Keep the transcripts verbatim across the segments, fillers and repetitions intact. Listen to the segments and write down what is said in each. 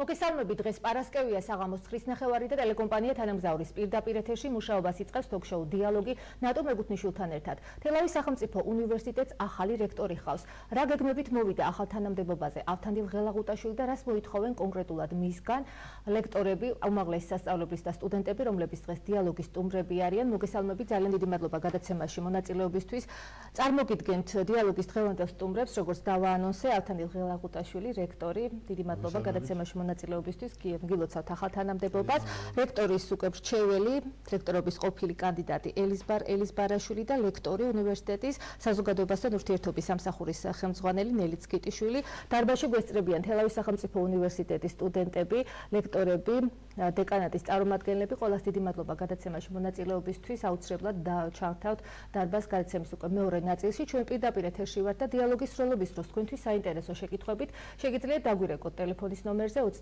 მოგესალმებით, დღეს პარასკევია საღამოს ცხრისნახევარი და ტელეკომპანია თანამგზავრის პირდაპირ ეთერში მუშაობას იწყებს ტოქ-შოუ დიალოგი ნატო მეგუთნიშვილთან ერთად. თელავის სახელმწიფო უნივერსიტეტს ახალი რექტორი ხავს. Რა გეგმებით მოვიდა ახალ თანამდებობაზე ავთანდილ ღელაგუტაშვილი და რას მოითხოვენ კონკრეტულად მისგან ლექტორები, უმაღლესი სასწავლებლების და სტუდენტები, რომლებიც დღეს დიალოგის სტუმრები არიან. მოგესალმებით, ძალიან დიდი მადლობა გადაცემაში მონაწილეობისთვის. Წარმოგიდგენთ დიალოგის დღევანდელ სტუმრებს, როგორც დავაანონსე, ავთანდილ ღელაგუტაშვილი, რექტორი, დიდი მადლობა გადაცემაში მონაწილეობისთვის გილოცავთ ახალ თანამდებობას რექტორის უკვე რჩეველი რექტორობის ყოფილი კანდიდატი ელიზბარ ელიზბარაშვილი და ლექტორი უნივერსიტეტის საზოგადოებასთან ურთიერთობის სამსახურის ხელმძღვანელი ნელიც გიტიშვილი დარბაზში გვესწრებიან თელავის სახელმწიფო უნივერსიტეტის სტუდენტები ლექტორები დეკანატის წარმომადგენლები ყველას დიდი მადლობა გადაცემაში მონაწილეობისთვის აუცილებლად ჩავთავთ დარბაზს გადაცემის უკვე მეორე ნაწილში ჩვენ პირდაპირ ეთერში ვართ და დიალოგის სროლობის დროს თქვენთვის საინტერესო შეკითხვებით შეგიძლიათ დაგვირეკოთ ტელეფონის ნომერზე ოც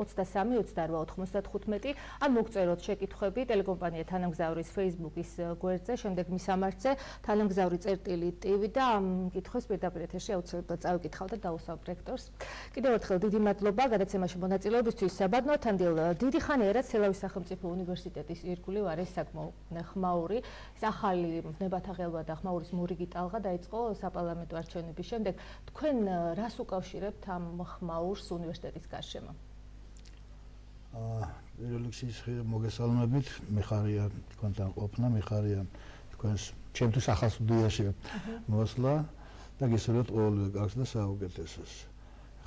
ოთხ სამი ოცდაათი ოთხმოცდათხუთმეტი ან მოგწეროთ შეკითხვები ტელეკომპანია თანამგზავრის Facebook-ის გვერდზე, შემდეგ მისამართზე tanamgzavri.tv და ამ კითხვებს პირდაპირ ეთერში აუცილებლად წავიკითხავთ და დაუსვამთ რექტორს. კიდევ ერთხელ დიდი მადლობა გადაცემაში მონაწილეობისთვის. ბატონო ავთანდილ, დიდი ხანია რაც თელავის სახელმწიფო უნივერსიტეტის ირგვლივ არის საკმაო ხმაური, ახალი ნებათა ღელვა და ხმაურის მურიგი ტალღა დაიწყო საპარლამენტო არჩევნების შემდეგ. თქვენ რას უკავშირებთ ამ ხმაურს უნივერსიტეტის გარშემო? აა, რელოქსის მოგესალმებით, მე ხარია თქვენთან ყოფნა, მე ხარია თქვენს ჩემთვის ახალ სტუდიაში მოსვლა და გესურვებთ ყოველივე კარგს და საუკეთესოს.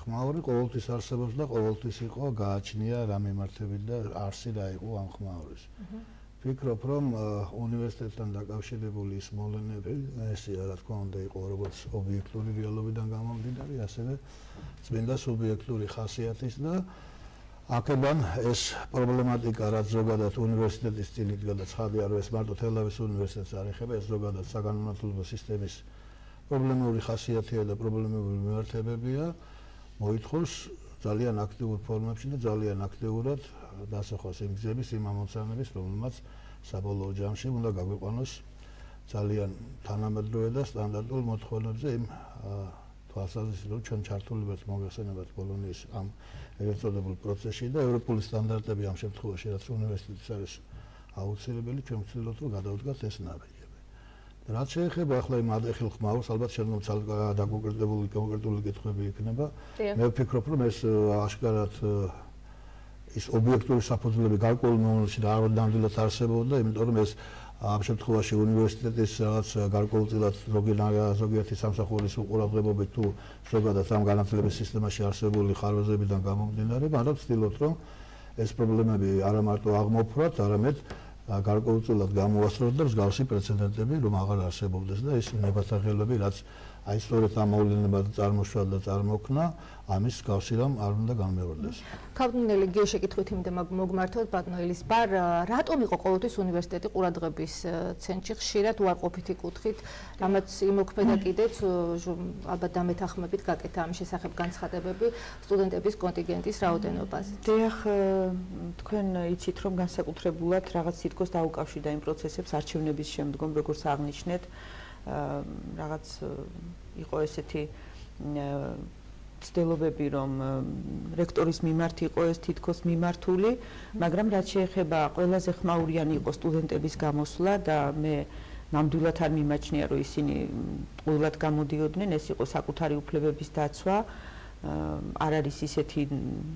ხმაური ყოველთვის არსებობს და ყოველთვის იყო, გააჩნია რა მიმართებით და არსი რა იყო ამ ხმაურის. ვფიქრობ, რომ უნივერსიტეტთან დაკავშირებული ის მოვლენები, ესე რა თქმა უნდა, იყო როგორც ობიექტური რეალობიდან გამომდინარე, ასევე წმინდა სუბიექტური ხასიათის და აქედან ეს პრობლემატიკა, რაც ზოგადად უნივერსიტეტის წინით გადაცხადია, რომ ეს მარტო თელავის უნივერსიტეტს არ ეხება, ეს ზოგადად საგანმანათლებლო სისტემის პრობლემური ხასიათია და პრობლემური მიმართებებია, მოითხოვს ძალიან აქტიურ ფორმებში და ძალიან აქტიურად დასახოს იმ გზების, იმ ამოცანების, რომელმაც საბოლოო ჯამში უნდა გაგვიყვანოს ძალიან თანამედროვე და სტანდარტულ მოთხოვნებზე იმ თვალსაზრისით, რომ ჩვენ ჩართული ვართ მოგეხსენებათ ბოლონიის ამ ერთ წოდებულ პროცესში და ევროპული სტანდარტები ამ შემთხვევაში, რაც უნივერსიტეტის არის აუცილებელი, ჩვენ ვცდილობთ, რომ გადავდგათ ეს ნაბიჯები. რაც შეეხება ახლა იმ ადრეხილ ხმაურს, ალბათ შემდგომ დაკონკრეტებული კონკრეტული კითხვები იქნება. მე ვფიქრობ, რომ ეს აშკარად ის ობიექტური საფუძვლები გარკვეულ მომენტში ნამდვილად არსებობდა, იმიტომ რომ ეს ამ შემთხვევაში უნივერსიტეტის რაღაც გარკვეულწილად ზოგიერთი სამსახურის უყურადღებობით თუ ზოგადად ამ განათლების სისტემაში არსებული ხარვეზებიდან გამომდინარე, მაგრამ ვცდილობთ, რომ ეს პრობლემები არა მარტო აღმოფხვრათ, არამედ გარკვეულწილად გამოასწოროთ და მსგავსი პრეცედენტები რომ აღარ არსებობდეს და ეს ნებათა ღელვები, რაც აი სწორედ ამ მოვლენებად წარმოშვა და წარმოქმნა, ამის მსგავსი რამ არ უნდა განმეორდეს. Ქავთნელი გეშეკითხვით იმდა მოგმართოთ ბატონო ელიზბარ, რატომ იყო ყოველთვის უნივერსიტეტი ყურადღების ცენტრში ხშირად უარყოფითი კუთხით, რამაც იმოქმედა კიდეც ალბათ დამეთანხმებით გაკეთა ამ შესახებ განცხადებები სტუდენტების კონტინგენტის რაოდენობაზე. დიახ, თქვენ იცით რომ განსაკუთრებულად რაღაც თითქოს დაუკავშირდა იმ პროცესებს არჩევნების შემდგომ, როგორც აღნიშნეთ. Რაღაც იყო ესეთი ცდილობები, რომ რექტორის მიმართ იყო ეს თითქოს მიმართული, მაგრამ რაც შეეხება ყველაზე ხმაურიანი იყო სტუდენტების გამოსვლა და მე ნამდვილად არ მიმაჩნია, რომ ისინი ყოველად გამოდიოდნენ, ეს იყო საკუთარი უფლებების დაცვა. არ არის ისეთი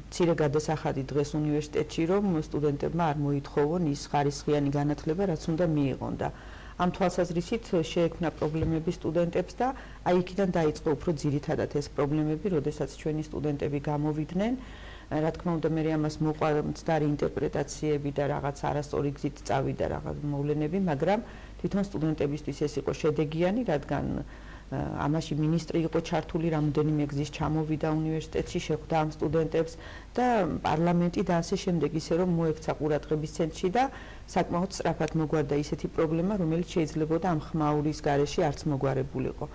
მცირე გადასახადი დღეს უნივერსიტეტში, რომ სტუდენტებმა არ მოითხოვონ ის ხარისხიანი განათლება, რაც უნდა მიიღონ და ამ თვალსაზრისით შეექმნა პრობლემები სტუდენტებს და აი იქიდან დაიწყო უფრო ძირითადად ეს პრობლემები, როდესაც ჩვენი სტუდენტები გამოვიდნენ, რა თქმა უნდა, მე ამას მოყვა მცდარი ინტერპრეტაციები და რაღაც არასწორი გზით წავიდა რაღაც მოვლენები, მაგრამ თვითონ სტუდენტებისთვის ეს იყო შედეგიანი, რადგან ამაში მინისტრი იყო ჩართული, რამდენიმე გზის ჩამოვიდა უნივერსიტეტში, შეხვდა ამ სტუდენტებს და პარლამენტი და ასე შემდეგ, ისე რომ მოექცა ყურადღების ცენტრში და საკმაოდ სწრაფად მოგვარდა ისეთი პრობლემა, რომელიც შეიძლებოდა ამ ხმაურის გარეშე არც მოგვარებულიყო.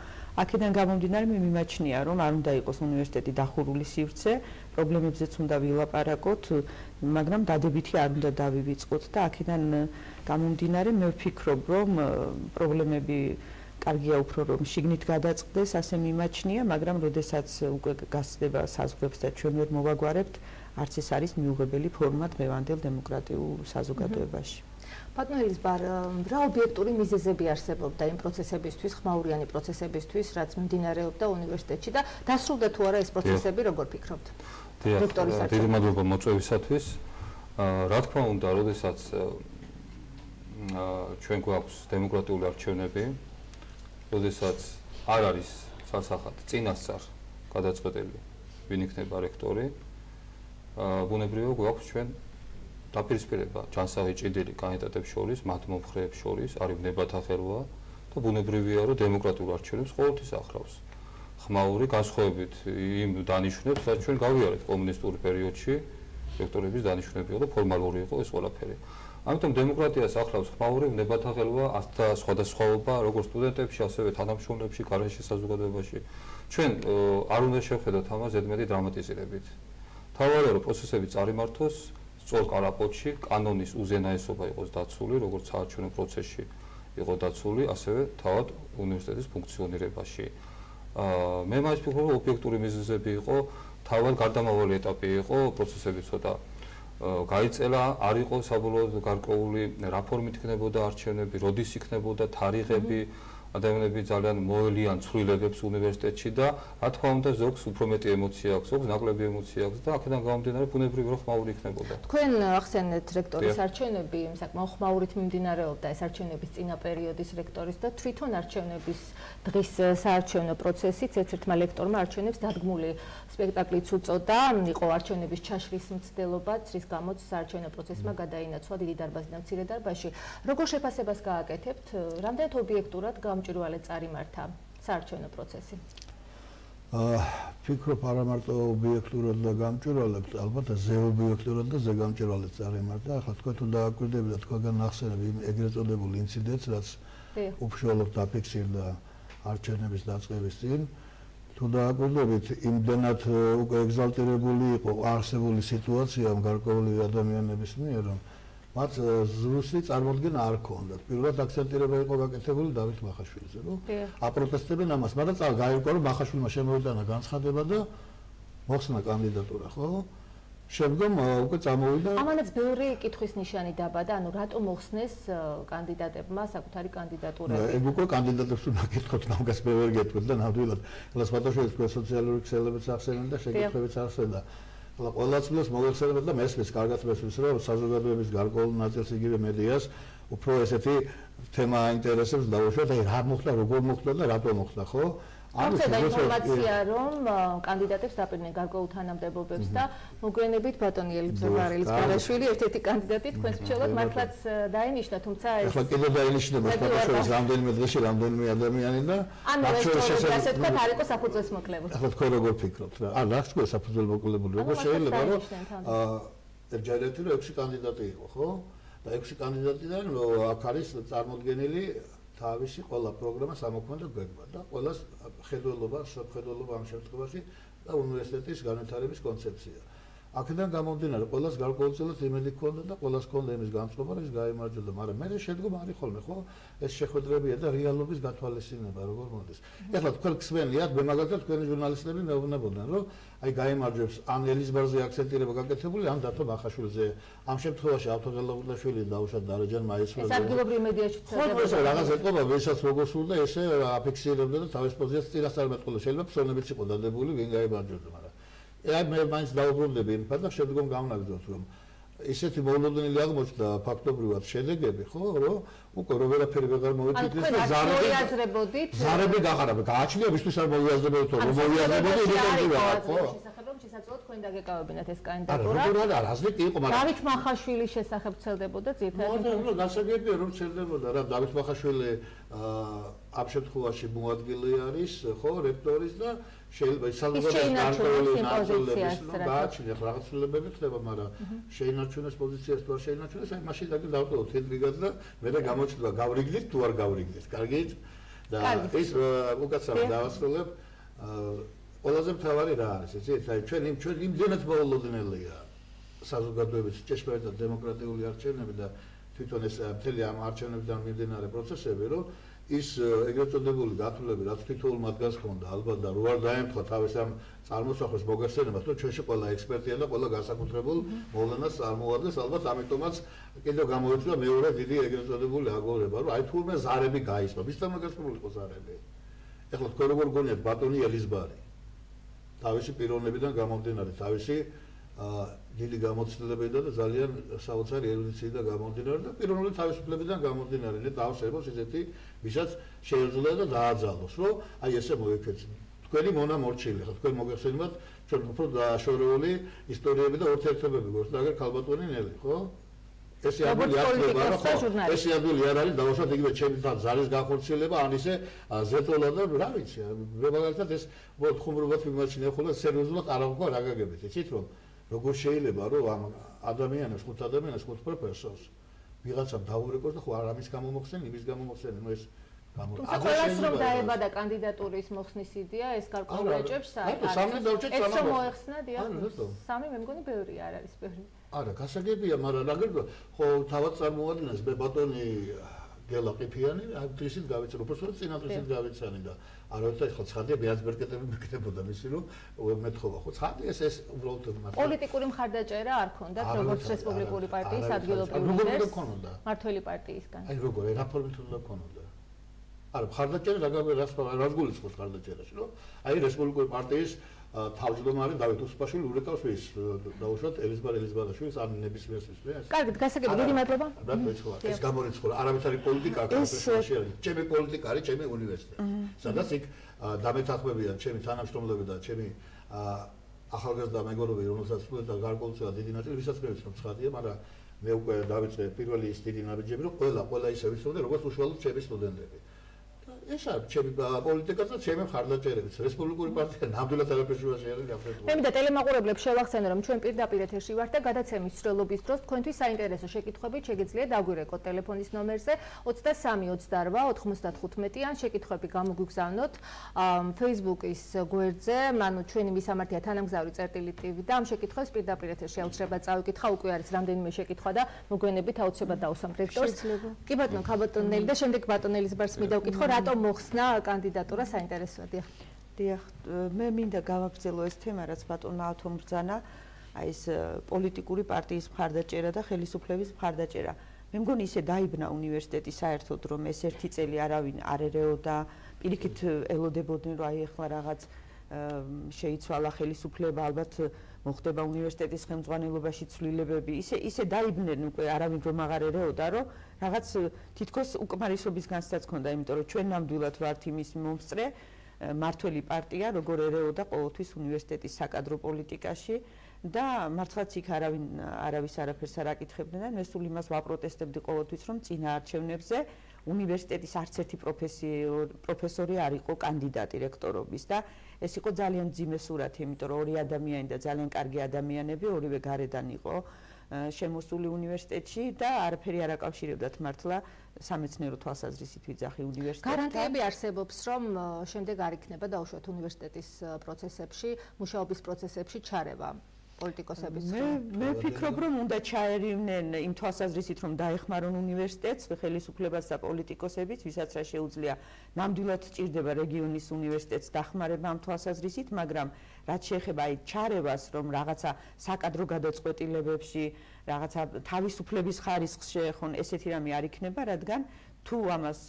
აქედან გამომდინარე მე მიმაჩნია, რომ არ უნდა იყოს უნივერსიტეტი დახურული სივრცე, პრობლემებზეც უნდა ვილაპარაკოთ, მაგრამ დადებითი არ უნდა დავივიწყოთ და აქედან გამომდინარე მე ვფიქრობ, რომ პრობლემები კარგია უფრო რომ შიგნით გადაწყდეს, ასე მიმაჩნია, მაგრამ როდესაც უკვე გასდება საზღვრებს და ჩვენ ვერ მოვაგვარებთ, არც ეს არის მიუღებელი ფორმა დღევანდელ დემოკრატიულ საზოგადოებაში. Patna Elizbar, რა ობიექტური მიზეზები არსებობდა იმ პროცესებისთვის, ხმაურიანი პროცესებისთვის, რაც მიმდინარეობდა უნივერსიტეტში და დასრულდა თუ არა ეს პროცესები, როგორ ფიქრობთ? დიდი მადლობა მოწვევისათვის. Რა თქმა უნდა, როდესაც ჩვენ გვაქვს დემოკრატიული არჩევნები, როდესაც არ არის სასახად წინასწარ გადაწყვეტილი, ვინ იქნება რექტორი, ბუნებრივია გვაქვს ჩვენ დაპირისპირება ჩანსაღი ჭიდილი კანდიდატებს შორის, მათ მომხრეებს შორის, არ იბნებათ ახერვა და ბუნებრივია რომ დემოკრატიულ არჩევნებს ყოველთვის ახრავს. Ხმაური განსხვავებით იმ დანიშნულებს, რაც ჩვენ გავიარეთ კომუნისტურ პერიოდში, რექტორების დანიშნულები იყო და ფორმალური იყო ეს ყველაფერი. Ამიტომ დემოკრატიას ახრავს ხმაური, იბნებათ ახერვა, ასთა სხვადასხვაობა, როგორც სტუდენტებში, ასევე თანამშრომლებში, გარშემო საზოგადოებაში. Ჩვენ არ უნდა შევხედოთ ამას ზედმეტი დრამატიზირებით. თავარია რომ პროცესები წარიმართოს სწორ კრაპოტში კანონის უზენაესობა იყოს დაცული, როგორც საარჩევნო პროცესში იყო დაცული, ასევე თავად უნივერსიტეტის ფუნქციონირებაში. მე მას ვფიქრობ, რომ ობიექტური მიზეზები იყო, თავად გარდამავალი ეტაპი იყო, პროცესები ცოტა გაიწელა, არ იყო საბოლოოდ გარკვეული რა ფორმით იქნებოდა არჩევნები, როდის იქნებოდა, თარიღები, ადამიანები ძალიან მოელიან ცვლილებებს უნივერსიტეტში და რა თქმა უნდა ზოგს უფრო მეტი ემოცია აქვს, ზოგს ნაკლები ემოცია აქვს და აქედან გამომდინარე ბუნებრივი რომ ხმაური იქნებოდა. თქვენ ახსენეთ რექტორის არჩევნები, საკმაოდ ხმაურით მიმდინარეობდა ეს არჩევნების წინა პერიოდის რექტორის და თვითონ არჩევნების დღის საარჩევნო პროცესიც ერთ-ერთმა ლექტორმა არჩევნებს დადგმული სპექტაკლიც უწოდა, იყო არჩევნების ჩაშვის მცდელობაც, რის გამოც საარჩევნო პროცესმა გადაინაცვლა დიდი დარბაზიდან მცირე დარბაზში. როგორ შეფასებას გააკეთებთ? Რამდენად ობიექტურად ჭირვალე წარიმართა საარჩევნო პროცესი. Ფიქრობ არა მარტო ობიექტურად და გამჭირვალედ, ალბათ ზეობიექტურად და ზეგამჭირვალედ წარიმართა. Ახლა თქვენ თუ დააკვირდებით, თქვენგან ახსენებ იმ ეგრეთ წოდებულ ინციდენტს, რაც ოფიციალურად დაფიქსირდა არჩევნების დაწყების წინ. Თუ დააკვირდებით, იმდანად უკვე ეგზალტირებული იყო არსებული სიტუაცია გარკვეული ადამიანების მიერ, რომ მათ ზუსტი წარმოდგენა არ ქონდათ. Პირველად აქცენტირება იყო გაკეთებული დავით მახაშვილიზე, რომ აპროტესტებენ ამას, მაგრამ გაირკვა, რომ მახაშვილმა შემოიტანა განცხადება და მოხსნა კანდიდატურა, ხო? Შემდგომ უკვე წამოვიდა. Ამანაც ბევრი კითხვის ნიშანი დაბადა, ანუ რატომ მოხსნეს კანდიდატებმა საკუთარი კანდიდატურები? ეგ უკვე კანდიდატებს უნდა გითხოთ, მაგას მე ვერ გეტყვით და ნამდვილად, ეს ფოტოშოპის სოციალური ქსელებიც ახსენენ და შეკითხვებიც ახსენა. Ყველაც მის მოიხსენებთ და მესმის, კარგად მესმის, რომ საზოგადოების გარკვეულ ნაწილს იგივე მედიას უფრო ესეთი თემა აინტერესებს დავუშვათ, აი რა მოხდა, როგორ მოხდა და რატომ მოხდა, ხო? ამის ინფორმაცია რომ კანდიდატებს დაპირნენ გარკვეულ თანამდებობებს და მოგვიანებით ბატონი ელიზბარელი ცისკარიშვილი ერთ-ერთი კანდიდატი თქვენს მრჩევლად მართლაც დაინიშნა, თუმცა ეს ახლა კიდევ დაინიშნება საქართველოს რამდენიმე დღეში რამდენიმე ადამიანი და ანუ ეს ასე თქვა არ იყო საფუძველს მოკლებული. Ახლა თქვენ როგორ ფიქრობთ? ან რა ხდება საფუძველს მოკლებული, როგორ შეიძლება რომ ერთჯერადი რომ ექვსი კანდიდატი იყო, ხო? და ექვსი კანდიდატიდან აქ არის წარმოდგენილი თავისი ყველა პროგრამა სამოქმედო გეგმა და ყველას ხედველობა, შეხედველობა ამ შემთხვევაში და უნივერსიტეტის განვითარების კონცეფცია. Აქედან გამომდინარე, ყველას გარკვეულწილად იმედი ჰქონდა და ყველას ჰქონდა იმის განწყობა, რომ ის გაიმარჯვებდა, მაგრამ მე შედგომა არის ხოლმე, ხო? ეს შეხვედრებია და რეალობის გათვალისწინება, როგორ მოდის. ეხლა თქვენ გსვენიათ, მე მაგალითად თქვენი ჟურნალისტები მეუბნებოდნენ, რომ აი გაიმარჯვებს ან ელიზბარზე აქცენტირება გაკეთებული, ან დათო მახაშვილზე. ამ შემთხვევაში ავთანდილ ღელაგუტაშვილი დაუშვათ დარეჯან მაისმა. ეს ადგილობრივ მედიაში ცნობილი. ხო, ეს რაღაცა ეთყობა, ვესაც როგორ სულდა, ესე აფიქსირებდა და თავის პოზიციას წინასწარ მეტყოლა. შეიძლება ფსონებიც იყო დადებული, ვინ გაიმარჯვებდა, მაგრამ აი მე მაინც დაუბრუნდები იმ ფაქტს, შემდგომ გამნაგზოთ, რომ ისეთი მოულოდნელი აღმოჩნდა ფაქტობრივად შედეგები, ხო, რომ უკვე რო ვერაფერი ვეღარ მოიფიქრეს და ზარები ზარები გახარაბა, გააჩნია ვისთვის არ მოიაზრებოდით, რომ მოიაზრებოდი იმიტომაც, ხო? შესაძლოა შესაძლოა თქვენ დაგეკავებინათ ეს კანდიდატურა. არა, რა, რაზმი კი იყო, მაგრამ დავით მახაშვილის შესახებ ცელდებოდა ძირთადად. მოდერო გასაგებია, რომ ცელდებოდა, რა დავით მახაშვილი ამ შემთხვევაში მოადგილე არის, ხო, რექტორის და შეიძლება ისალუგებს გარკვეული ნაწილების, ნუ გააჩნია რაღაც ცვლილებები ხდება, მაგრამ შეინარჩუნეს პოზიციას თუ არ შეინარჩუნეს, აი მაშინ დაგე დავტოვოთ ინტრიგას და მე და გამოჩნდა გავრიგდით თუ არ გავრიგდით. კარგი? და ეს უკაცრავად დავასრულებ. ყველაზე მთავარი რა არის, იცით? აი ჩვენ იმ ჩვენ იმდენად მოულოდნელია საზოგადოების ჭეშმარიტად დემოკრატიული არჩევნები და თვითონ ეს მთელი ამ არჩევნებიდან მიმდინარე პროცესები, რომ ის ეგრეთ წოდებული გათვლები რაც თითოეულ მათგანს ჰქონდა ალბათ და რო არ დაემთხვა თავის ამ წარმოსახვის მოგახსენებას თუ ჩვენში ყველა ექსპერტია და ყველა განსაკუთრებულ მოვლენას წარმოადგენს ალბათ ამიტომაც კიდევ გამოიწვია მეორე დიდი ეგრეთ წოდებული აგორება რომ აი თურმე ზარები გაიწვა ვისთან მოგახსენებულიყო ზარები ეხლა თქვენ როგორ გონიათ ბატონი ელიზბარი თავისი პიროვნებიდან გამომდინარე თავისი დიდი გამოცდილებიდან და ძალიან საოცარი ერუდიციიდან გამომდინარე და პიროვნული თავისუფლებიდან გამომდინარე და ავსებოს ესეთი ვისაც შეიძლება და დააძალოს რომ აი ესე მოექცენ თქვენი მონა მორჩილი ხო თქვენ მოგახსენებათ ჩვენ უფრო დაშორეული ისტორიები და ურთიერთობები გვაქვს და აგერ ქალბატონი ნელი ხო ესე ადვილი აღება რა ესე ადვილი არ არის დავუშვათ იგივე ჩემი თან ზარის განხორციელება ან ისე ზეთოლა და რა ვიცი მე მაგალითად ეს ხუმრობად მიმაჩნია ხოლმე სერიოზულად არ აღგვა რა გაგებით იცით რომ როგორ შეიძლება რომ ამ ადამიანებს ხუთ ადამიანებს ხუთ პროფესორს ვიღაცამ დაურეკოს და ხო არ ამის გამო მოხსენ იმის გამო მოხსენ ნუ ეს ყველას რომ დაებადა კანდიდატურის მოხსნის იდეა ეს გარკვეულ ეჭებს საერთოდ არა სამი დავჭეთ სამი ეს მოეხსნა დიახ სამი მე მგონი ბევრი არ არის ბევრი არა გასაგებია მაგრამ აგერდო ხო თავად წარმოადგენს ბატონი გელაყიფიანი აკტრისით გავეცანი უბრალოდ წინ აკტრისით გავეცანი და არაერთხელ ხო ცხადია ბიაზბერკეტები მეკდებოდა მისი რომ მეთხოვა ხო ცხადია ეს ეს უბრალოდ პოლიტიკური მხარდაჭერა არ ქონდა როგორც რესპუბლიკური პარტიის ადგილობრივი მართველი პარტიისგან აი როგორ რა ფორმით უნდა ქონოდა არა მხარდაჭერა რა რას გულისხმობს მხარდაჭერაში რომ აი რესპუბლიკური პარტიის თავმჯდომარე დავით უსუფაშვილი ურეკავს ის დაუშვათ ელიზბარ ელიზბარაშვილის ამ ნებისმიერს ის. კარგით, გასაგებია, დიდი მადლობა. რა მეცხრა, ეს გამორიცხული, არავით არის პოლიტიკა, კაცებში არის. ჩემი პოლიტიკა არის, ჩემი უნივერსიტეტი. სადაც იქ დამეთანხმებიან ჩემი თანამშრომლები და ჩემი ახალგაზრდა მეგობრები, რომელსაც სწორედ გარკვეულწილად დიდი ნაწილი ვისაც მე ვიცნობ ცხადია, მაგრამ მე უკვე დავიწყე პირველი ის დიდი ნაბიჯები, რომ ყველა ყველა ისე ვიცნობდი, როგორც უშუალოდ ჩემი სტუდენტები. ეს არ ჩემი პოლიტიკა და ჩემი ხარდაჭერებიც რესპუბლიკური პარტია ნამდვილად არაფერშუაში არ გაფრთხილდება. მე მინდა ტელემაყურებლებს შევახსენო რომ ჩვენ პირდაპირ ეთერში ვართ და გადაცემის მსვლელობის დროს თქვენთვის საინტერესო შეკითხვებით შეგიძლიათ დაგვირეკოთ ტელეფონის ნომერზე ოცი სამი ოცდაარბა ოთხმოცდათხუთმეტი ან შეკითხვები გამოგვიგზავნოთ Facebook-ის გვერდზე, ანუ ჩვენი მისამართია თანამგზავრი.tv და ამ შეკითხვებს პირდაპირ ეთერში აუცილებლად წავიკითხავ, უკვე არის რამდენიმე შეკითხვა და მოგვიანებით აუცილებლად დავუსვამთ რექტორს. კი ბატონო, ქაბატონელი და შემდეგ ბატონ ელიზბარს მიდავკითხო რა რატომ მოხსნა კანდიდატურა საინტერესოა დიახ. დიახ, მე მინდა გავაგრძელო ეს თემა, რაც ბატონმა ავთომ ბრძანა, აი ეს პოლიტიკური პარტიის მხარდაჭერა და ხელისუფლების მხარდაჭერა. მე მგონი ისე დაიბნა უნივერსიტეტი საერთოდ, რომ ეს ერთი წელი არავინ არ ერეოდა, პირიქით ელოდებოდნენ, რომ აი ახლა რაღაც შეიცვალა ხელისუფლება, ალბათ მოხდება უნივერსიტეტის ხელმძღვანელობაში ცვლილებები. ისე ისე დაიბნენ უკვე არავინ რომ აღარ ერეოდა, რომ რაღაც თითქოს უკმარისობის განსაც ქონდა, იმიტომ რომ ჩვენ ნამდვილად ვართ იმის მომსწრე მართველი პარტია, როგორ ერეოდა ყოველთვის უნივერსიტეტის საკადრო პოლიტიკაში და მართლაც იქ არავინ არავის არაფერს არ აკითხებდნენ. მე სულ იმას ვაპროტესტებდი ყოველთვის, რომ წინაარჩევნებზე უნივერსიტეტის არც ერთი პროფესორი არ იყო კანდიდატი რექტორობის და ეს იყო ძალიან ძიმე სურათი, იმიტომ რომ ორი ადამიანი და ძალიან კარგი ადამიანები ორივე გარედან იყო შემოსული უნივერსიტეტში და არაფერი არ აკავშირებდათ მართლა სამეცნიერო თვალსაზრისით ვიძახი უნივერსიტეტს. გარანტიები არსებობს, რომ შემდეგ არ იქნება დაუშვათ უნივერსიტეტის პროცესებში, მუშაობის პროცესებში ჩარევა პოლიტიკოსების. მე მე ვფიქრობ, რომ უნდა ჩაერივნენ იმ თვალსაზრისით, რომ დაეხმარონ უნივერსიტეტს, ხელისუფლებას და პოლიტიკოსებს, ვისაც რა შეუძლია. ნამდვილად ჭირდება რეგიონის უნივერსიტეტს დახმარება ამ თვალსაზრისით, მაგრამ რაც შეეხება აი ჩარევას, რომ რაღაცა საკადრო გადაწყვეტილებებში, რაღაცა თავისუფლების ხარისხს შეეხონ, ესეთი რამე არ იქნება, რადგან თუ ამას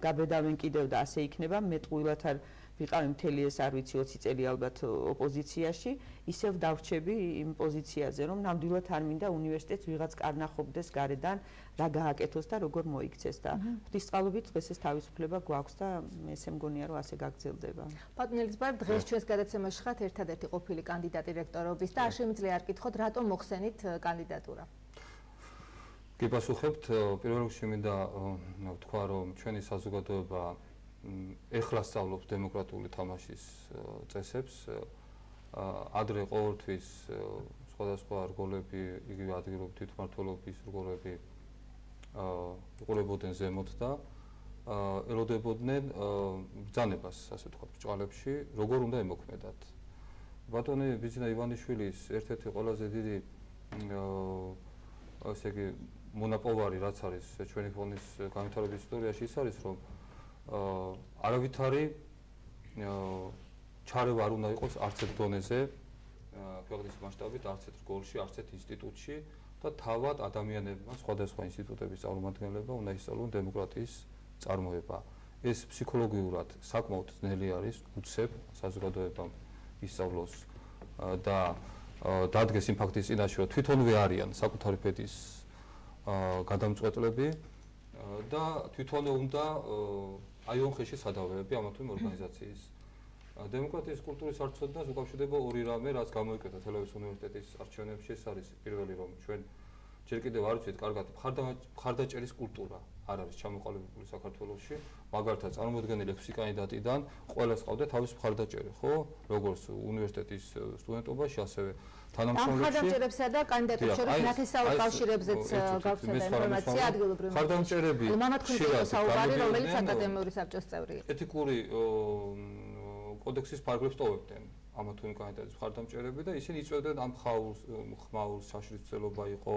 გაბედავენ კიდევ და ასე იქნება, მე ტყუილად არ ვიყავი მთელი ეს არ ვიცი ოცი წელი ალბათ ოპოზიციაში, ისევ დავრჩები იმ პოზიციაზე, რომ ნამდვილად არ მინდა უნივერსიტეტს ვიღაც კარნახობდეს გარედან, რა გააკეთოს და როგორ მოიქცეს და ღვთისმსწალობით დღეს ეს თავისუფლება გვაქვს და ესე მგონია, რომ ასე გაგრძელდება. ბატონ ელიზბარ, დღეს ჩვენს გადაცემაში ხართ ერთადერთი ყოფილი კანდიდატი რექტორობის და არ შემიძლია არ გითხოთ, რატომ მოხსენით კანდიდატურა? კი, პასუხებთ, პირველ რიგში მინდა ვთქვა, რომ ჩვენი საზოგადოება ეხლა სწავლობს დემოკრატიული თამაშის წესებს. Ადრე ყოველთვის სხვადასხვა რგოლები, იგივე ადგილობრივი თვითმმართველობის რგოლები იყურებოდნენ ზემოთ და ელოდებოდნენ ბრძანებას, ასე ვთქვათ, ბჭყალებში, როგორ უნდა ემოქმედათ. ბატონი ბიძინა ივანიშვილის ერთ-ერთი ყველაზე დიდი ასე იგი მონაპოვარი რაც არის ჩვენი ფონის განვითარების ისტორიაში ის არის, რომ არავითარი ჩარევა არ უნდა იყოს არც ერთ დონეზე ქვეყნის მასშტაბით, არც ერთ სკოლაში, არც ერთ ინსტიტუტში და თავად ადამიანებმა სხვადასხვა ინსტიტუტების წარმომადგენლებმა უნდა ისწავლონ დემოკრატიის წარმოება. ეს ფსიქოლოგიურად საკმაოდ ძნელი არის, უცებ საზოგადოებამ ისწავლოს და დადგეს იმ ფაქტის წინაშე, რომ თვითონვე არიან საკუთარი ბედის გადამწყვეტლები და თვითონვე უნდა აი ამ ხელში სადავეები ამა თუ იმ ორგანიზაციის. Demokratიის კულტურის არჩევანს უკავშირდება ორი რამე, რაც გამოიკეთა თელავის უნივერსიტეტის არჩევანებში. ეს არის პირველი, რომ ჩვენ ჯერ კიდევ არ ვიცით კარგად მხარდაჭერის კულტურა არ არის ჩამოყალიბებული საქართველოში. Მაგალითად, წარმოადგენელი ექვსი კანდიდატიდან ყველას ყავდა თავის მხარდაჭერი, ხო? Როგორც უნივერსიტეტის სტუდენტობაში, ასევე თანამშრომლებში. მხარდაჭერებსა და კანდიდატებს შორის ნათესაურ კავშირებზეც გავრცელდა ინფორმაცია ადგილობრივ. მხარდაჭერები მამათქრიტიკა საუბარი, რომელიც აკადემიური საბჭოს წევრია. ეთიკური კოდექსის ფარგლებს ტოვებდნენ ამა თუ იმ კანდიდატების მხარდამჭერები და ისინი იწვევდნენ ამ ხმაურს, საშლის ცდილობა იყო.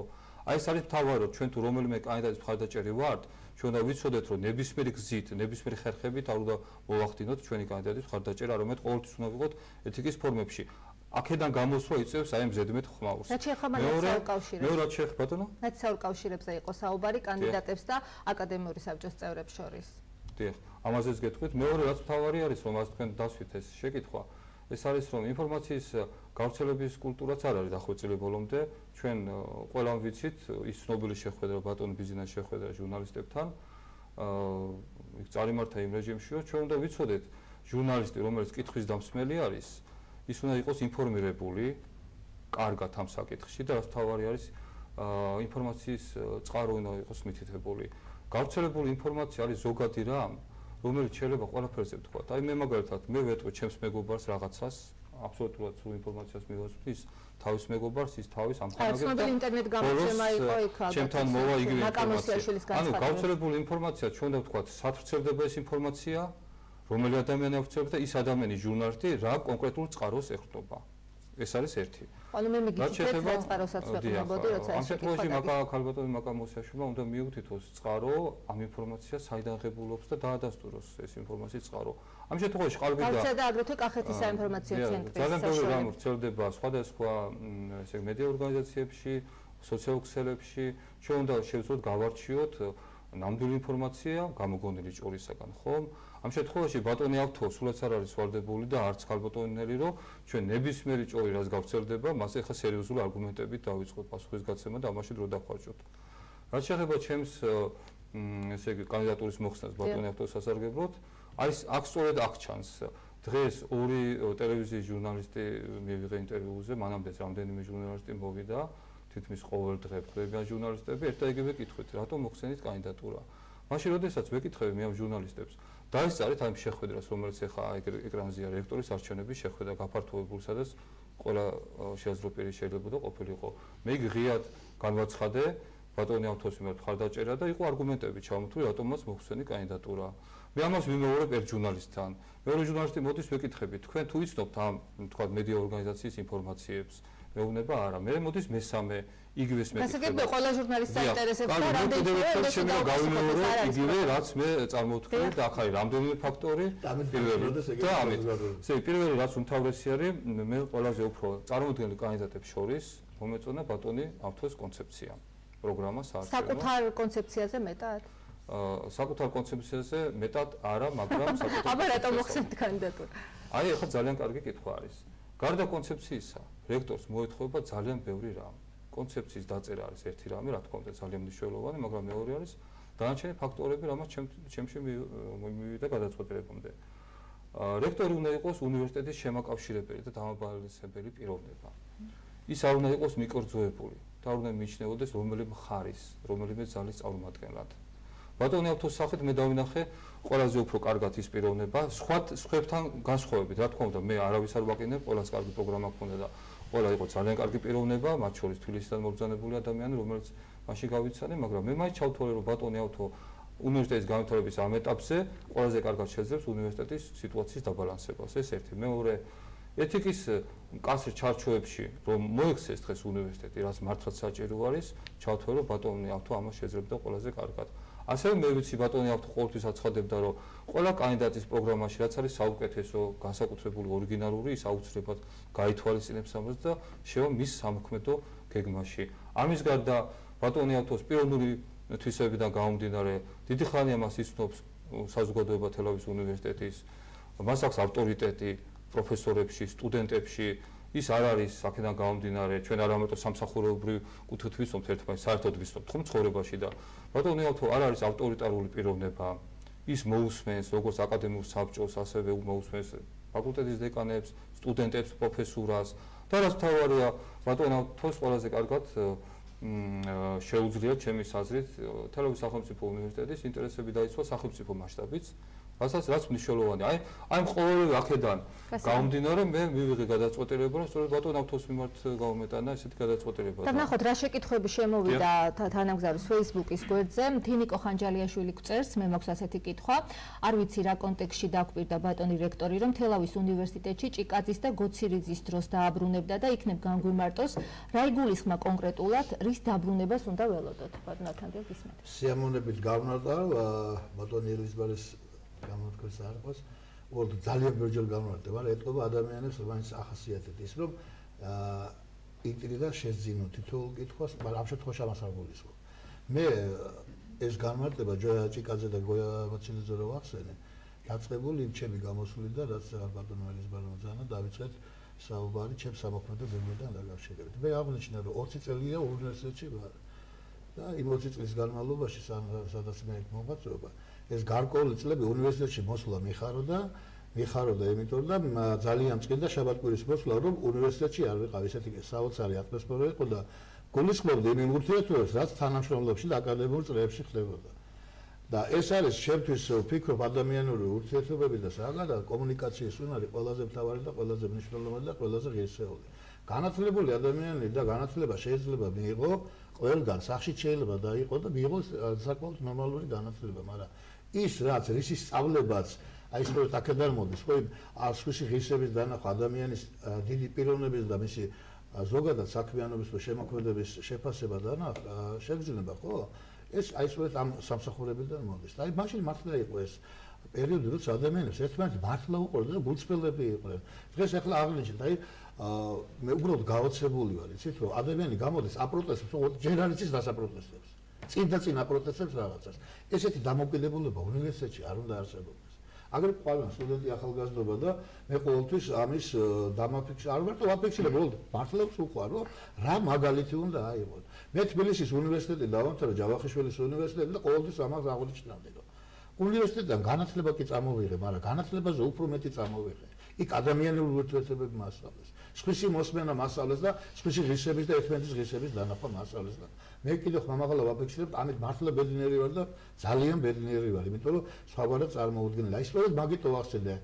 Აი ეს არის მთავარი, რომ ჩვენ თუ რომელიმე კანდიდატის მხარდაჭერი ვართ, ჩვენ უნდა ვიცოდეთ, რომ ნებისმიერი გზით, ნებისმიერი ხერხებით არ უნდა მოვახდინოთ ჩვენი კანდიდატის მხარდაჭერი, არამედ ყოველთვის უნდა ვიყოთ ეთიკის ფორმებში. Აქედან გამოსვლა იწევს აი ამ ზედმეტ ხმაურს. რაც შეეხება ნაციონალურ კავშირებს. მეორე რაც შეეხება ბატონო? ნაციონალურ კავშირებზე იყო საუბარი კანდიდატებს და აკადემიური საბჭოს წევრებს შორის. Amazes getquit, მეორე რაც თავარი არის, რომ მას თქვენ დასვით ეს შეკითხვა. ეს არის, რომ ინფორმაციის გავრცელების კულტურაც არ არის დახვეწილი ბოლომდე. Ჩვენ ყველამ ვიცით, ის ცნობილი შეხვედრა ბატონ ბიზინა შეხვედრა ჟურნალისტებთან. იქ წარიმართა იმ რეჟიმში, რომ ჩვენ უნდა ვიცოდეთ, ჟურნალისტი, რომელიც კითხვის დამსმელი არის, ის უნდა იყოს ინფორმირებული კარგად ამ საკითხში და რაც თავარი არის, ინფორმაციის წყარო უნდა იყოს მითითებული. Გავრცელებული ინფორმაცია არის ზოგადი რამ, რომელიც შეიძლება ყველაფერზე ვთქვა. Აი მე მაგალითად, მე ვეტყვი ჩემს მეგობარს რაღაცას, აბსოლუტურად სულ ინფორმაციას მივაწვდი, ის თავის მეგობარს, ის თავის ამხანაგებს. Ახლა ინტერნეტ გამოცემა იყო იქ. Ჩემთან მოვა იგივე ინფორმაცია. ანუ გავრცელებული ინფორმაცია, ჩვენ უნდა ვთქვათ, სათვირთმდება ეს ინფორმაცია, რომელი ადამიანს აგვცემდა ის ადამიანი ჟურნალისტი, რა კონკრეტულ წყაროს ეხვდება. ეს არის ერთი. Ანუ მე მიგიწევთ რა წყაროსაც ვეყნობოდი, როცა ეს იყო. ამ შემთხვევაში მაგალითად მაგამოსაშუა უნდა მიუთითოს წყარო, ამ ინფორმაციას საიდან ღებულობს და დაადასტუროს ეს ინფორმაციის წყარო. ამ შემთხვევაში ყალბიდა. გავრცელდა აგრეთვე კახეთის საინფორმაციო ცენტრის. ძალიან ბევრი რამ ვრცელდება სხვადასხვა ესე მედია ორგანიზაციებში, სოციალურ ქსელებში. ჩვენ უნდა შევცვლოთ გავარჩიოთ ნამდვილი ინფორმაცია გამოგონილი ჭორისაგან, ხო? Ამ შემთხვევაში ბატონი ავთო სულაც არ არის ვარდებული და არც ხალბატონელი, რომ ჩვენ ნებისმიერი ჭორი რაც გავრცელდება, მას ახლა სერიოზული არგუმენტებით დავიწყოთ პასუხის გაცემა და ამაში დრო დავხარჯოთ. Რაც შეეხება ჩემს ესე იგი კანდიდატურის მოხსნას ბატონი ავთოს სასარგებლოდ, არის აქ სწორედ აქ ჩანს. Დღეს ორი ტელევიზიის ჟურნალისტი მივიღე ინტერვიუზე, მანამდეც რამდენიმე ჟურნალისტი მოვიდა, თითქმის ყოველ დღე ხდებიან ჟურნალისტები, ერთ და იგივე კითხვით, რატომ მოხსენით კანდიდატურა? Მაშინ როდესაც ვეკითხები მე ამ ჟურნალისტებს დაისწარეთ ამ შეხვედრას, რომელიც ახლა ეკრანზეა რექტორის არჩევნების შეხვედრა გაფართოებული, სადაც ყველა შეაძლო პირი შეიძლება და ყოფილიყო. მე ღიად განვაცხადე ბატონი ავთოს მიმართ ხარდაჭერა და იყო არგუმენტები ჩამოთვლილი, რატომაც მოხსენი კანდიდატურა. Მე ამას ვიმეორებ ერთ ჟურნალისტთან. Მეორე ჟურნალისტი მოდის ვეკითხები, თქვენ თუ იცნობთ ამ თქვა მედია ორგანიზაციის ინფორმაციებს? მეუბნება არა, მე მოდის მესამე იგივეს მე. გასაგებია ყველა ჟურნალისტს აინტერესებს და რამდენიმე გავიმეორე იგივე რაც მე წარმოვთქვი და ახალი რამდენიმე ფაქტორი და ამით. ესე პირველი რაც უმთავრესი არის, მე ყველაზე უფრო წარმოდგენილი კანდიდატებს შორის მომეწონა ბატონი ავთოს კონცეფცია, პროგრამა საერთოდ. საკუთარ კონცეფციაზე მეტად? აა საკუთარ კონცეფციაზე მეტად არა, მაგრამ საკუთარ აბა რატომ მოხსენეთ კანდიდატურა? აი ახლა ძალიან კარგი კითხვა არის. გარდა კონცეფციისა, რექტორს მოეთხოვება ძალიან ბევრი რამ. Კონცეფციის დაწერა არის ერთი რამე, რა თქმა უნდა, ძალიან მნიშვნელოვანი, მაგრამ მეორე არის დანარჩენი ფაქტორები, რამაც ჩემში მივიდა გადაწყვეტილებამდე. რექტორი უნდა იყოს უნივერსიტეტის შემაკავშირებელი და დამაბალანსებელი პიროვნება. ის არ უნდა იყოს მიკერძოებული და არ უნდა მიიჩნეოდეს რომელიმე მხარის, რომელიმე ძალის წარმომადგენლად. Ბატონი ავთოს სახით მე დავინახე ყველაზე უფრო კარგად ის პიროვნება, სხვა სხვებთან განსხვავებით, რა თქმა უნდა, მე არავის არ ვაკინებ, ყველას კარგი პროგრამა ჰქონდა და ყველა იყო ძალიან კარგი პიროვნება, მათ შორის თბილისიდან მობრძანებული ადამიანი, რომელიც მაშინ გავიცანე, მაგრამ მე მაინც ჩავთვალე, რომ ბატონი ავთო უნივერსიტეტის განვითარების ამ ეტაპზე ყველაზე კარგად შეძლებს უნივერსიტეტის სიტუაციის დაბალანსებას. ეს ერთი. მეორე ეთიკის კანცლერ ჩარჩოებში რომ მოექცეს დღეს უნივერსიტეტი, რაც მართლაც საჭირო არის, ჩავთვალე რომ ბატონი ავთო ამას შეძლებდა ყველაზე კარგად. Ასევე მე ვიცი ბატონი ავთო ყოველთვის აცხადებდა რომ ყველა კანდიდატის პროგრამაში რაც არის საუკეთესო, განსაკუთრებული ორიგინალური, ის აუცილებლად გაითვალისწინებს ამას და შევა მის სამქმედო გეგმაში. ამის გარდა ბატონი ავთოს პიროვნული თვისებიდან გამომდინარე, დიდი ხანია მას იცნობს საზოგადოება თელავის უნივერსიტეტის, მას აქვს ავტორიტეტი პროფესორებში, სტუდენტებში, ის არ არის აქედან გამომდინარე, ჩვენ არ ამიტომ სამსახურეობრივ კუთხით ვისწავთ ერთმანეთს, საერთოდ ვისწავთ ხომ ცხოვრებაში და ბატონი ავთო არ არის ავტორიტარული პიროვნება, ის მოусმენს როგორც აკადემიურ საბჭოს, ასევე მოусმენს ფაკულტეტის დეკანებს, სტუდენტებს, პროფესორას და რაც თავარია, ბატონი ავთოს ყველაზე კარგად შეუძლია ჩემი აზრით თელავის სახელმწიფო უნივერსიტეტის ინტერესები დაიცვა სახელმწიფო მასშტაბით, რასაც რაც მნიშვნელოვანია. აი, აი ყოველივე აქედან გამომდინარე მე მივიღე გადაწყვეტილება, რომ სწორედ ბატონ ავთოს მიმართ გამომეტანა ესეთი გადაწყვეტილება. და ნახოთ რა შეკითხვები შემოვიდა თანამგზავრის Facebook-ის გვერდზე. თინიკო ხანჯალიაშვილი გწერს, მე მაქვს ასეთი კითხვა. არ ვიცი რა კონტექსში დაგვპირდა ბატონი რექტორი, რომ თელავის უნივერსიტეტში ჭიკაძის და გოცირძის დროს დააბრუნებდა და იქნებ განგვიმარტოს რა იგულისხმა კონკრეტულად რის დაბრუნებას უნდა ველოდოთ ბატონ ავთანდილ გისმენთ. სიამოვნებით გავნარდა ბატონ ელიზბარის გამოთქმის არყოს. უბრალოდ ძალიან ბევრჯერ გავნარდება, რა ეტყობა ადამიანებს, რომელიც ახასიათებს ის, რომ ინტრიგა შეძინო თითოეულ კითხვას, მაგრამ ამ შემთხვევაში ამას არ გულისხმობ. მე ეს განმარტება ჯოა ჭიკაძე და გოია მაცილაძე რო ახსენე, დაწყებული ჩემი გამოსული და რაც ბატონ ელიზბარმა ძანა დავიწყეთ საუბარი ჩემს სამოქმედო გეგმებთან დაკავშირებით. მე აღმოჩნდა რომ ოცი წელია უნივერსიტეტში ვარ. და იმ ოცი წლის განმავლობაში სადაც მე მოვაწვევი, ეს გარკვეული წლები უნივერსიტეტში მოსვლა მიხარო და მიხარო და იმიტომ და ძალიან წმინდა შაბათკვირის მოსვლა რომ უნივერსიტეტში არ ვიყავ ესეთი საოცარი ატმოსფერო იყო და გულისხმობდი იმ ურთიერთობებს რაც თანამშრომლობებში და აკადემიურ წრეებში ხდებოდა. და ეს არის შემთთვის ვფიქრობ ადამიანური ურთიერთობები და საგანად კომუნიკაციის უნარი ყველაზე მთავარი და ყველაზე მნიშვნელოვანი და ყველაზე ღირსეული. განათლებული ადამიანი და განათლება შეიძლება მიიღო ყველგან, სახში შეიძლება დაიყო და მიიღოს საკმაოდ ნორმალური განათლება, მაგრამ ის რაც რისი სწავლებაც აი სწორედ აქედან მოდის, ხომ ასხვისი ღირსების დანახვა ადამიანის დიდი პიროვნების და მისი ზოგადად საქმიანობის და შემოქმედების შეფასება დანახვა შეგრძნება, ხო? ეს აი სწორედ ამ სამსახურებიდან მოდის. აი მაშინ მართლა იყო ეს პერიოდი, როცა ადამიანებს ერთმანეთს მართლა უყვარდა და გულწრფელები იყვნენ. დღეს ახლა აღნიშნეთ, აი მე უბრალოდ გაოცებული ვარ, იცით, რომ ადამიანი გამოდის აპროტესტებს, ჯერ არ იცის რას აპროტესტებს. წინდა წინ აპროტესტებს რაღაცას. ესეთი დამოკიდებულება უნივერსიტეტში არ უნდა არსებობდეს. აგერ ყველა სტუდენტი ახალგაზრდობა და მე ყოველთვის ამის დამაფიქსირებ, არ მარტო ვაფიქსირებ, მართლაც უყვარ, რომ რა მაგალითი უნდა აიღო. მე თბილისის უნივერსიტეტი დავამთავრე, ჯავახიშვილის უნივერსიტეტი და ყოველთვის ამას აღნიშნავდი, რომ უნივერსიტეტიდან განათლება კი წამოვიღე, მაგრამ განათლებაზე უფრო მეტი წამოვიღე. იქ ადამიანური ურთიერთობები მასწავლეს, სხვისი მოსმენა მასწავლეს და სხვისი ღირსების და ერთმანეთის ღირსების დანახვა მასწავლეს და მე კიდევ ხმამაღლა ვაფიქსირებ, ამით მართლა ბედნიერი ვარ და ძალიან ბედნიერი ვარ, იმიტომ რომ სხვაგვარად წარმოუდგენელი. აი სწორედ მაგით ვახსენე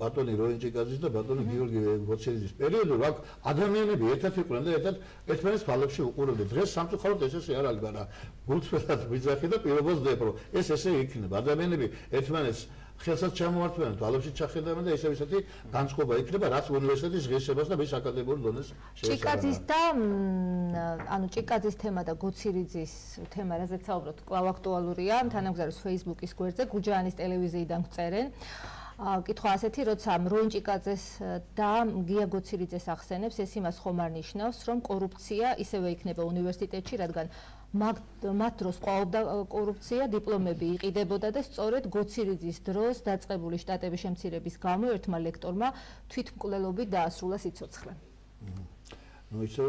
ბატონი როინჯიკაძის და ბატონი გიორგი გოცირძის პერიოდულ, აქ ადამიანები ერთად იყვნენ და ერთად ერთმანეთს ფალებში უყურებდნენ. დღეს სამწუხაროდ ეს ესე არ არის, მაგრამ გულწრფელად ვიძახი და პირობას ვდებ, რომ ეს ესე იქნება. ადამიანები ერთმანეთს ხელსაც ჩამოართვენენ, თვალებში ჩახედავენ და ისევ ისეთი განწყობა იქნება, რაც უნივერსიტეტის ღირსებას და მის აკადემიურ დონეს შეესაბამება. ჭიკაძის და ანუ ჭიკაძის თემა და გოცირძის თემა, რაზეც საუბრობთ, კვლავ აქტუალურია. თანამგზავრის Facebook-ის გვერდზე გუჯაანის ტელევიზიიდან გვწერენ. კითხვა ასეთი, როცა როინჯიკაძეს და გია გოცირძეს ახსენებს, ეს იმას ხომ არ ნიშნავს, რომ კორუფცია ისევე იქნება უნივერსიტეტში, რადგან მათ დროს ყვაობდა კორუფცია, დიპლომები იყიდებოდა და სწორედ გოცირძის დროს დაწყებული შტატების შემცირების გამო ერთმა ლექტორმა თვითმკვლელობით დაასრულა სიცოცხლე. ну ისე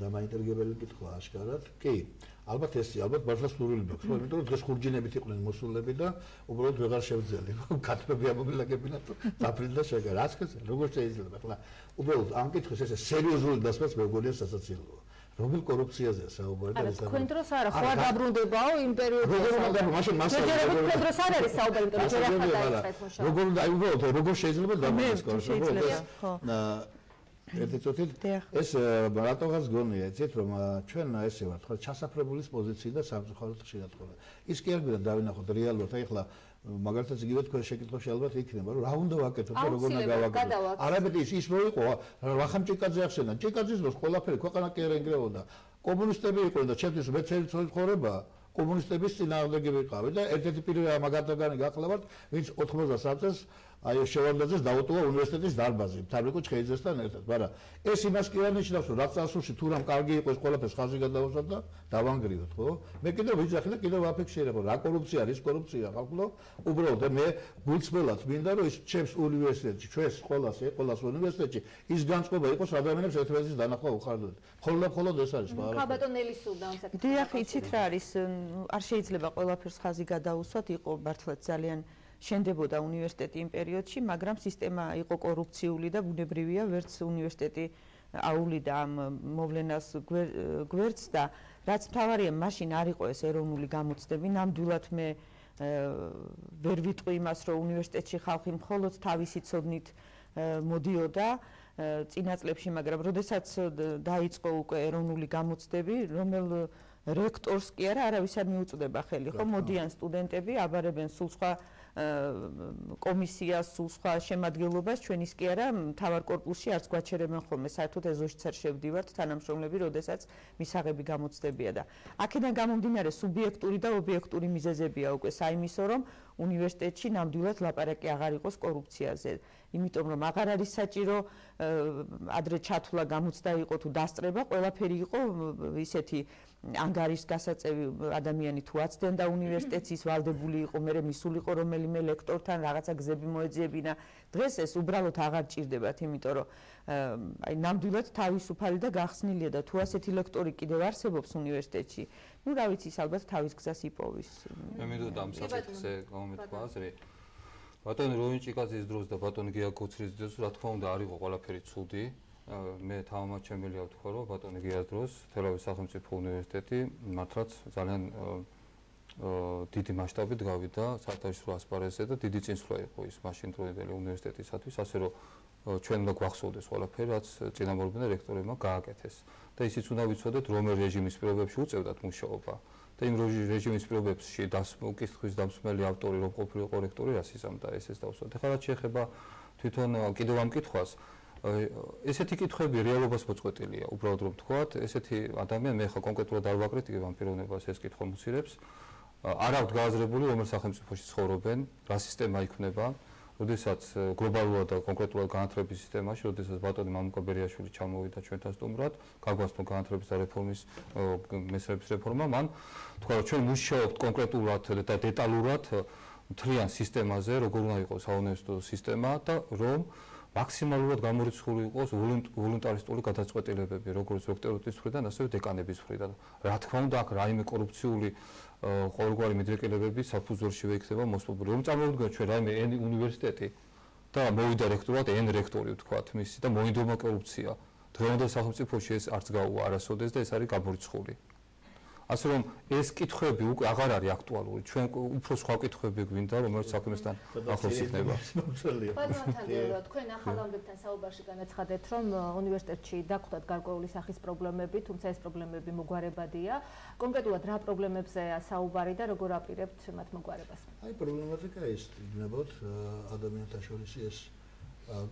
დამაინტერესებელი კითხვა აშკარად. კი, ალბათ ეს ალბათ მართლა სურვილი მაქვს, მაგრამ იმიტომ რომ დღეს ხურჯინებით იყვნენ მოსულები და უბრალოდ ვეღარ შევძელი, რომ კათბები ამობილაგებინა და დაფრინდა შეგა. რაც ხე როგორც შეიძლება, ახლა უბრალოდ ამ კითხვის ესე სერიოზული დასმას მე მგონია სასაცილოა. რომელ კორუფციაზე საუბარი და ეს არის. თქვენ დროს არა, ხო დაბრუნდებაო იმ პერიოდში. როგორ მაშინ მასა. თქვენ დროს არ არის საუბარი, იმიტომ რომ რა ხარ დაიწყეთ მოშა. როგორ აი უბრალოდ როგორ შეიძლება დამოწყოს, უბრალოდ. ეს რატოგაც გონია, ეცეთ რომ ჩვენ ესე ვართ, ხო, ჩასაფრებულის პოზიციიდან სამწუხაროდ ხშირად ხოლმე. ის კი არ გვინდა დავინახოთ რეალურად, ეხლა მაგალითად იგივე თქვენ შეკითხვაში ალბათ იქნება, რომ რა უნდა ვაკეთოთ და როგორ უნდა გავაკეთოთ. არამედ ის ის მოიყო, ვახამ ჭიკაძე ახსენა, ჭიკაძის დროს ყველაფერი ქვეყანა კი არ ენგრეოდა. კომუნისტები იყვნენ და ჩემთვის მეცელი ცხოვრება კომუნისტების წინააღმდეგი ვიყავი და ერთ-ერთი პირველი მაგალითად გახლავართ, ვინც ოთხმოცდასამი წელს აი შევანდაძეს დაუტოვა უნივერსიტეტის დარბაზი თამრიკო ჩხეიძესთან ერთად, მაგრამ ეს იმას კი არ ნიშნავს, რომ რაც წასულში თუ რამ კარგი იყო ეს ყველაფერს ხაზი გადავუძახოთ და დავანგრევოთ, ხო? მე კიდევ ვიძახი და კიდევ ვაფიქსირებ, რა კორუფცია, რის კორუფცია, ხალხო, უბრალოდ მე გულწრფელად მინდა, რომ ეს ჩემს უნივერსიტეტში, ჩვენს ყველას, ყველას უნივერსიტეტში ის განწყობა იყოს ადამიანებს ერთმანეთის დანახვა უხარდოთ. ხოლმე მხოლოდ ეს არის, მაგრამ ხა ბატონ ელისულდა ამ საკითხი. დიახ, იცით რა არის, არ შეიძლება ყველაფერს ხაზი გადავუსვათ, იყო მართლაც ძალიან შენდებოდა უნივერსიტეტი იმ პერიოდში, მაგრამ სისტემა იყო კორუფციული და ბუნებრივია, ვერც უნივერსიტეტი აულიდა ამ მოვლენას გვერდს და რაც მთავარია, მაშინ არ იყო ეს ეროვნული გამოცდები, ნამდვილად მე ვერ ვიტყვი იმას, რომ უნივერსიტეტში ხალხი მხოლოდ თავისი ცოდნით მოდიოდა წინა წლებში, მაგრამ როდესაც დაიწყო უკვე ეროვნული გამოცდები, რომელ რექტორს კი არა არავის არ მიუწვდება ხელი, ხო, მოდიან სტუდენტები, აბარებენ სულ სხვა კომისიას, სულ სხვა შემადგენლობას, ჩვენის კი არა მთავარკორპუსში არც გვაჩერებენ ხოლმე, საერთოდ ეზოში არ შევდივართ თანამშრომლები, როდესაც მისაღები გამოცდებია და აქედან გამომდინარე სუბიექტური და ობიექტური მიზეზებია უკვე საიმისო, რომ უნივერსიტეტში ნამდვილად ლაპარაკი აღარ იყოს კორუფციაზე, იმიტომ რომ აღარ არის საჭირო ადრე ჩათვლა გამოცდა იყო თუ დასწრება, ყველაფერი იყო ისეთი ანგარის გასაწევი ადამიანი თუ აცდენდა უნივერსიტეტს, ის ვალდებული იყო, მერე მისულიყო რომელიმე ლექტორთან რაღაცა გზები მოეძიებინა. დღეს ეს უბრალოდ აღარ ჭირდებათ, იმიტომ რომ აი ნამდვილად თავისუფალი და გახსნილია და თუ ასეთი ლექტორი კიდევ არსებობს უნივერსიტეტში, ну რა ვიცი, ის ალბათ თავის გზას იპოვის. მე მინდოდა ამ საკითხზე გამომეთქვა აზრი. ბატონ როინ ჭიკაძის დროს და ბატონ გიაკოცრის დროს რა თქმა უნდა არ იყო ყველაფერი ცუდი. მე თავმოჩემელია ვთქვა, რომ ბატონ გიაკოცის დროს თელავის სახელმწიფო უნივერსიტეტი მართლაც ძალიან დიდი მასშტაბით გავიდა საერთაშორისო ასპარეზზე და დიდი წინსვლა იყო ის მაშინ დროინდელი უნივერსიტეტისათვის, ასე რომ ჩვენ უნდა გვახსოვდეს ყველაფერი, რაც წინამორბედა რექტორებმა გააკეთეს და ისიც უნდა ვიცოდეთ, რომ რეჟიმის პირობებში უწევდათ მუშაობა და იმ რეჟიმის პირობებში დასმოკითხვის დამსმელი ავტორი რომ ყოფილიყო რექტორი, რას იზამდა, ეს ეს დავსვათ. ახლა რაც შეეხება თვითონ კიდევ ამ კითხვას, ესეთი კითხვები რეალობას მოწყვეტილია, უბრალოდ რომ თქვათ, ესეთი ადამიანი, მე ხა კონკრეტულად არ ვაკრიტიკებ ამ პიროვნებას, ეს კითხვა მოცირებს. არ აქვს გააზრებული, რომელ სახელმწიფოში ცხოვრობენ, რა სისტემა იქნება, როდესაც გლობალურად და კონკრეტულად განათლების სისტემაში, როდესაც ბატონი მამუკაბერიაშვილი ჩამოვიდა ჩვენთან სტუმრად, გაგვასწორა განათლების და რეფორმის მეცნიერების რეფორმა, მან თქვა, რომ ჩვენ მუშაობთ კონკრეტულად და დეტალურად მთლიან სისტემაზე, როგორ უნდა იყოს საუნივერსიტეტო სისტემა და რომ მაქსიმალურად გამორიცხული იყოს ვოლუნტარისტული გადაწყვეტილებები, როგორც რექტორების მხრიდან, ასევე დეკანების მხრიდან. რა თქმა უნდა, აქ რაიმე კორუფციული ყოველგვარი მიდრეკილებები საფუძველშივე იქნება მოსპობილი. რომ წარმოვიდგინოთ ჩვენ რაიმე ენ უნივერსიტეტი და მოვიდა რექტორად ენ რექტორი ვთქვათ მისი და მოინდომა კორუფცია. დღევანდელ სახელმწიფოში ეს არც გაუვა არასოდეს და ეს არის გამორიცხული. ასე რომ ეს კითხვები უკვე აღარ არის აქტუალური. ჩვენ უფრო სხვა კითხვები გვინდა, რომელიც საქმესთან ახლოს იქნება. ბატონთან თქვენ ახალგაზრდებთან საუბარში განაცხადეთ, რომ უნივერსიტეტში დაგვხვდათ გარკვეული სახის პრობლემები, თუმცა ეს პრობლემები მოგვარებადია. კონკრეტულად რა პრობლემებზე საუბარი და როგორ აპირებთ მათ მოგვარებას? აი პრობლემატიკა ეს ნებოთ ადამიანთა შორის ეს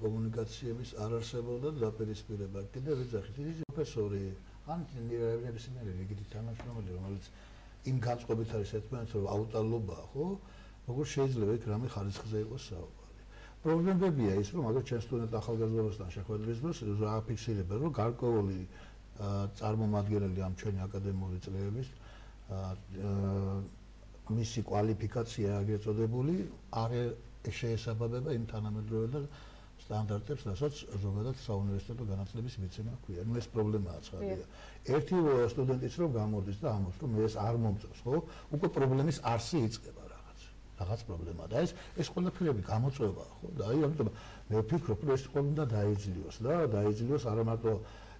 კომუნიკაციების არარსებობა და დაპირისპირება. კიდევ ვიძახით, ის პროფესორი ანტინერევნების მერე რიგით თანამშრომელი, რომელიც იმ განწყობით არის ერთმანეთს რომ აუტალობა, ხო? როგორ შეიძლება იქ რამე ხარისხზე იყოს საუბარი. პრობლემებია ის, რომ მაგალითად ჩვენ სტუდენტ ახალგაზრდობასთან შეხვედრის დროს აფიქსირებენ, რომ გარკვეული წარმომადგენელი ამ ჩვენი აკადემიური წლების მისი კვალიფიკაცია ეგრეთ წოდებული არ შეესაბამება იმ თანამედროვე და სტანდარტებს, რასაც ზოგადად საუნივერსიტეტო განათლების მიცემა ჰქვია. ნუ ეს პრობლემაა ცხადია. ერთი სტუდენტიც რომ გამოდის და ამბობს, რომ ეს არ მომწონს, ხო? უკვე პრობლემის არსი იწყება რაღაც. რაღაც პრობლემაა და ეს ეს ყველაფერი გამოწვევაა, ხო? და აი ამიტომ მე ვფიქრობ, რომ ეს ყველაფერი უნდა დაეძლიოს და დაეძლიოს არა მარტო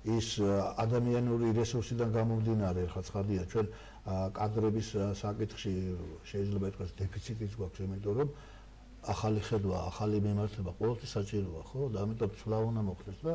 ის ადამიანური რესურსიდან გამომდინარე, ხა ცხადია, ჩვენ კადრების საკითხში შეიძლება ითქვას დეფიციტიც გვაქვს, იმიტომ რომ ახალი ხედვა, ახალი მიმართულება ყოველთვის საჭიროა, ხო? და ამიტომ ცვლა უნდა მოხდეს და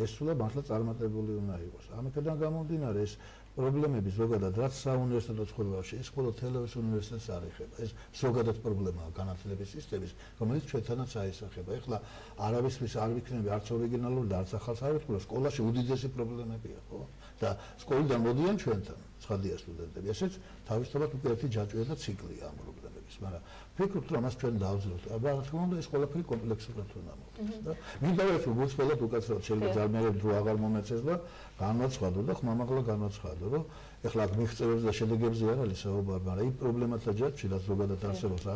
ეს უნდა მართლა წარმატებული უნდა იყოს. Ამიტომ გამომდინარე ეს პრობლემები ზოგადად რაც საუნივერსიტეტო ცხოვრებაში, ეს ხოლო თელავის უნივერსიტეტს არ ეხება. ეს ზოგადად პრობლემაა განათლების სისტემის, რომელიც ჩვენთანაც აისახება. Ეხლა არავისთვის არ ვიქნები არც ორიგინალური და არც ახალს არ ვიტყვის, სკოლაში უდიდესი პრობლემებია, ხო? და სკოლიდან მოდიან ჩვენთან ცხადია სტუდენტები. Ესეც თავისთავად უკვე ერთი ჯაჭვია და ციკლია ამ პრობლემების, მაგრამ ფიქრობთ რომ მას ჩვენ დავძლებთ. რა თქმა უნდა, ეს ყველაფერი კომპლექსურად უნდა მოხდეს და მინდავთ რომ უცხოელად უკაცრავად შეიძლება ძალმერად რო აღარ მომეწეს და განვაცხადო და ხმამაღლა განვაცხადო, რომ ეხლა მიღწევებზე და შედეგებზე არ არის საუბარი, მაგრამ იმ პრობლემათა ჯაჭვში, რაც ზოგადად არსებობს,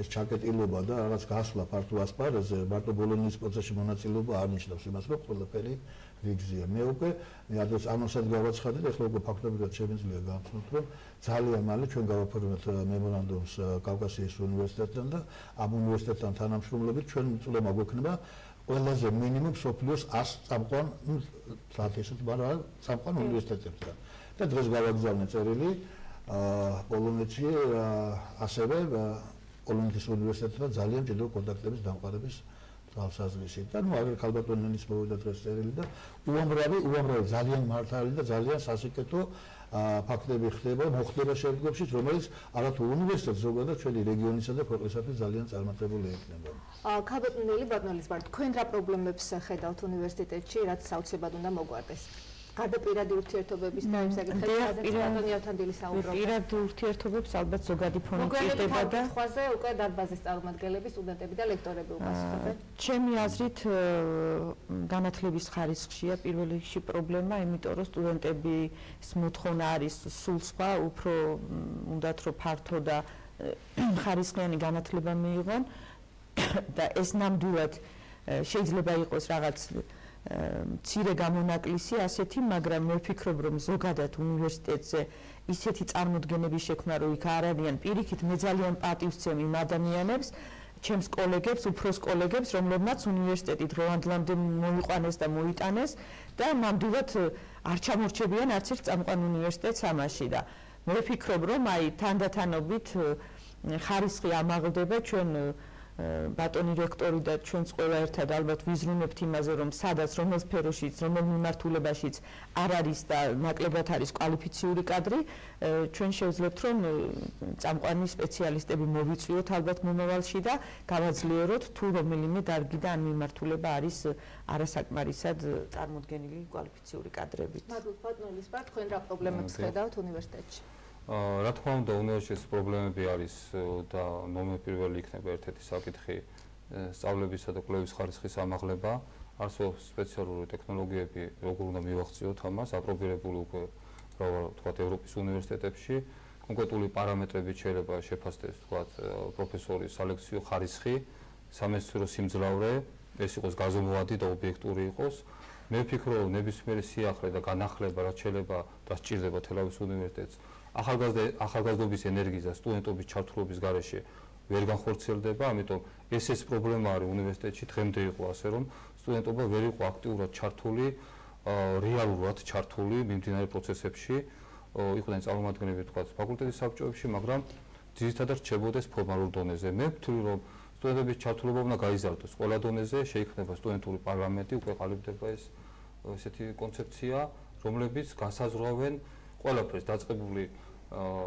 ეს ჩაკეტილობა და რაღაც გასვლა ფართო ასპარეზზე, მარტო ბოლონიის პროცესში მონაწილეობა არ ნიშნავს იმას, რომ ყველაფერი რიგზია. მე უკვე ადრეს ამასაც გავაცხადე და ეხლა უკვე ფაქტობრივად შემიძლია გავხსნათ, რომ ძალიან მალე ჩვენ გავაფორმებთ მემორანდუმს კავკასიის უნივერსიტეტთან და ამ უნივერსიტეტთან თანამშრომლობით ჩვენ წვლილმა გვექნება ყველაზე მინიმუმ სოფლიოს ასი წამყვან სათესოთ მაგრამ წამყვან უნივერსიტეტებთან. და დღეს გავაგზავნე წერილი პოლონეთში ასევე პოლონეთის უნივერსიტეტთან ძალიან მჭიდრო კონტაქტების დამყარების თავსაზრისით. და ნუ აგერ ქალბატონენის მოვიდა დღეს წერილი და უამრავი უამრავი ძალიან მართალი და ძალიან სასიკეთო ფაქტები ხდება, მოხდება შემდგომში, რომელიც არათუ უნივერსიტეტს, ზოგადად ჩვენი რეგიონისა და ქვეყნისათვის ძალიან წარმატებული ექნება. ქალბატონელი ბატონელისბარ, თქვენ რა პრობლემებს ხედავთ უნივერსიტეტში, რაც საოცრად უნდა მოგვარდეს? გადაპირადი ურთიერთობების და იმ საკითხებზე ბატონი ავთანდილის საუბრობთ. პირადი ურთიერთობებს ალბათ ზოგადი ფონი ჭირდება და ხაზე უკვე დარბაზის წარმომადგენლები, სტუდენტები და ლექტორები უპასუხებენ. ჩემი აზრით განათლების ხარისხშია პირველი რიგში პრობლემა, იმიტომ რომ სტუდენტების მოთხოვნა არის სულ სხვა, უფრო უნდათ რომ ფართო და ხარისხიანი განათლება მიიღონ და ეს ნამდვილად შეიძლება იყოს რაღაც ცირე გამონაკლისი ასეთი, მაგრამ მე ვფიქრობ, რომ ზოგადად უნივერსიტეტზე ისეთი წარმოდგენების შექმნა, რომ იქ არ არიან პირიქით, მე ძალიან პატივს ვცემ იმ ადამიანებს, ჩემს კოლეგებს, უფროს კოლეგებს, რომლებმაც უნივერსიტეტი დღევანდლამდე მოიყვანეს და მოიტანეს და ნამდვილად არ ჩამორჩებიან არც ერთ წამყვან უნივერსიტეტს ამაში და მე ვფიქრობ, რომ აი თანდათანობით ხარისხი ამაღლდება ჩვენ ბატონი რექტორი და ჩვენც ყველა ერთად ალბათ ვიზრუნებთ იმაზე, რომ სადაც რომელ სფეროშიც, რომელ მიმართულებაშიც არ არის და ნაკლებად არის კვალიფიციური კადრი, ჩვენ შევძლებთ, რომ წამყვანი სპეციალისტები მოვიწვიოთ ალბათ მომავალში და გავაძლიეროთ თუ რომელიმე დარგი და ამ მიმართულება არის არასაკმარისად წარმოდგენილი კვალიფიციური კადრებით. მაგრამ ბატონელის პარტ, თქვენ რა პრობლემებს ხედავთ უნივერსიტეტში? Რა თქმა უნდა, უნივერსიტეტის პრობლემები არის და ნომერპირველი იქნება ერთ-ერთი საკითხი სწავლებისა და კვლევის ხარისხის ამაღლება. არსებობს სპეციალური ტექნოლოგიები, როგორ უნდა მივახციოთ ამას, აპრობირებული უკვე თქვათ ევროპის უნივერსიტეტებში. კონკრეტული პარამეტრები შეიძლება შეფასდეს თქვათ პროფესორის სალექციო ხარისხი, სამეცნიერო სიმძლავრე, ეს იყოს გაზომვადი და ობიექტური იყოს. მე ვფიქრობ, ნებისმიერი სიახლე და განახლება რაც შეიძლება და სჭირდება თელავის უნივერსიტეტს ახალგაზრდობის ენერგიის და სტუდენტობის ჩართულობის გარეშე ვერ განხორციელდება, ამიტომ ეს ეს პრობლემა არის უნივერსიტეტში დღემდე იყო ასე, რომ სტუდენტობა ვერ იყო აქტიურად ჩართული, რეალურად ჩართული მიმდინარე პროცესებში, იყვნენ წარმომადგენლები თქვა ფაკულტეტის საბჭოებში, მაგრამ ძირითადად რჩებოდა ეს ფორმალურ დონეზე. მე ვთვლი, რომ სტუდენტების ჩართულობა უნდა გაიზარდოს ყველა დონეზე, შეიქმნება სტუდენტური პარლამენტი, უკვე ყალიბდება ეს ესეთი კონცეფცია, რომლებიც განსაზღვრავენ ყველაფერს დაწყებული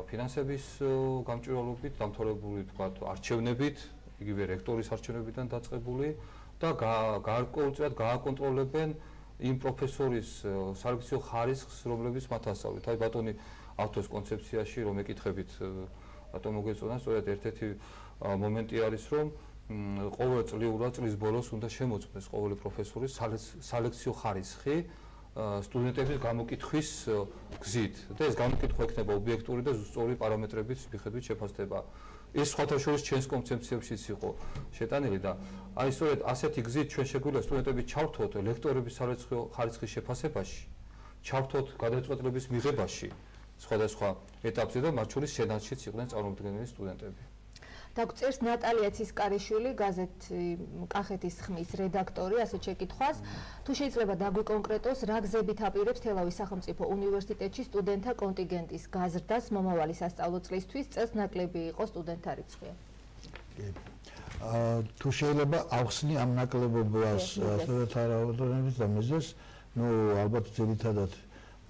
ფინანსების გამჭვირვალობით, დამთავრებული თქვათ არჩევნებით, იგივე რექტორის არჩევნებიდან დაწყებული და გარკვეულწილად გააკონტროლებენ იმ პროფესორის სალექციო ხარისხს, რომლებიც მათ ასწავლეთ. აი ბატონი ავთოს კონცეფციაში რომ ეკითხებით, ბატონ მოგეწონა, სწორედ ერთ-ერთი მომენტი არის, რომ ყოველ წლიურად წლის ბოლოს უნდა შემოწმდეს ყოველი პროფესორის სალექციო ხარისხი სტუდენტების გამოკითხვის გზით. და ეს გამოკითხვა ექნება ობიექტური და სწორი პარამეტრების მიხედვით შეფასდება. ეს სხვათა შორის ჩვენს კონცეფციებშიც იყო შეტანილი და აი სწორედ ასეთი გზით ჩვენ შეგვიძლია სტუდენტები ჩავთვოთ ლექტორების სალექციო ხარისხის შეფასებაში, ჩავთვოთ გადაწყვეტილების მიღებაში, სხვადასხვა ეტაპზე და მათ შორის სენატშიც იყვნენ წარმომადგენლები სტუდენტები. დაგწერს ნატალია ცისკარიშვილი, გაზეთი კახეთის ხმის რედაქტორი, ასეთ შეკითხვას, თუ შეიძლება დაგვიკონკრეტოს, რა გზებით აპირებს თელავის სახელმწიფო უნივერსიტეტში სტუდენტთა კონტინგენტის გაზრდას მომავალი სასწავლო წლისთვის, წელს ნაკლები იყო სტუდენტთა რიცხვი. თუ შეიძლება ახსნი ამ ნაკლებობას სწორედ არაოდენობით და მეზეს, ნუ ალბათ ძირითადად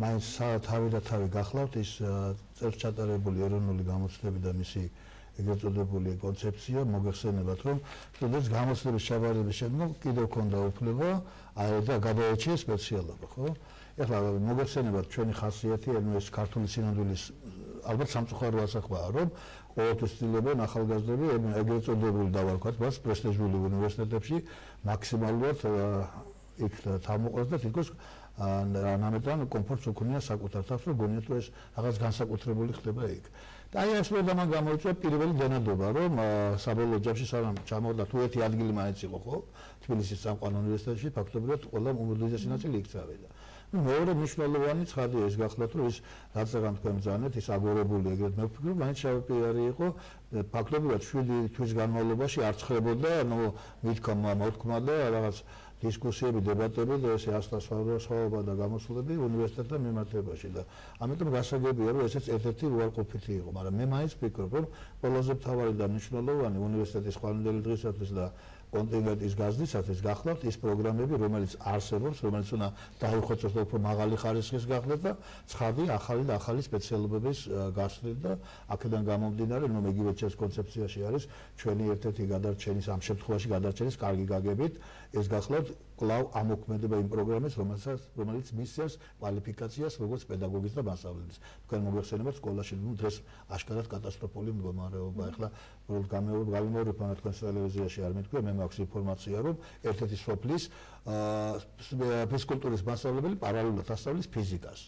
მაინც თავი და თავი გახლავთ ის წერ ჩატარებული ეროვნული გამოცდები და მისი ეგრეთ წოდებული კონცეფცია მოგახსენებათ რომ სტუდენტს გამოცდების ჩაბარების შემდგომ კიდევ ჰქონდა უფლება აი და გადაეჩიეს სპეციალობა, ხო? ეხლა მოგახსენებათ ჩვენი ხასიათი ანუ ეს ქართული სინამდვილის ალბათ სამწუხარო ასახვაა რომ ყოველთვის ცდილობენ ახალგაზრდები ეგრეთ წოდებული დავარქვათ მას პრესტიჟული უნივერსიტეტებში მაქსიმალურად იქ თავმოყრას და თითქოს ანამედან კომფორტს უქონია საკუთარ თავს რომ გონიათ რომ ეს რაღაც განსაკუთრებული ხდება იქ. Აი ეს მე დამან გამოიწვია პირველი დანადობა რომ საბოლოო ჯამში სანამ ჩამოვდა თუ ერთი ადგილი მაინც იყო ხო თბილისის სამყარო უნივერსიტეტში ფაქტობრივად ყველა უმოკლეს ნაწილი იქ წავიდა. Ну მეორე მნიშვნელოვანი ცხადია ეს გახლავთ რომ ის რაღაცა თქვენ ძანეთ ის აგორებული ეგრეთ მეფიქრობ მაინც შავპიარი იყო ფაქტობრივად შვიდი თვის განმავლობაში არ ცხლებოდა ანუ მითქმა მოთქმა და რაღაც დისკუსიები, დებატები და ესე ასტასვაროსაობა და გამოსვლები უნივერსიტეტთან მიმართებაში და ამიტომ გასაგებია რომ ესეც ერთ-ერთი უარყოფითი იყო, მაგრამ მე მაინც ვფიქრობ რომ ყველაზე მთავარი და მნიშვნელოვანი უნივერსიტეტის ხვალინდელი დღისათვის და კონტინენტის გაზრდისათვის გახლავთ ის პროგრამები რომელიც არსებობს, რომელიც უნდა დაიხოცოს და უფრო მაღალი ხარისხის გახლავთ და ცხადი ახალი და ახალი სპეციალობების გასვლით და აქედან გამომდინარე რომ იგივე ჩვენს კონცეფციაში არის ჩვენი ერთ-ერთი გადარჩენის ამ შემთხვევაში გადარჩენის კარგი გაგებით ეს გახლავთ კვლავ ამოქმედება იმ პროგრამის, რომელსაც რომელიც მისცემს კვალიფიკაციას როგორც პედაგოგის და მასწავლებლის. Თქვენ მოგეხსენებათ სკოლაში დღეს აშკარად კატასტროფული მდგომარეობა. Ახლა უბრალოდ გამეორებ რა თქვენ ტელევიზიაში არ მეთქვია, მე მაქვს ინფორმაცია რომ ერთ-ერთი სოფლის ფიზკულტურის მასწავლებელი პარალელურად ასწავლის ფიზიკას.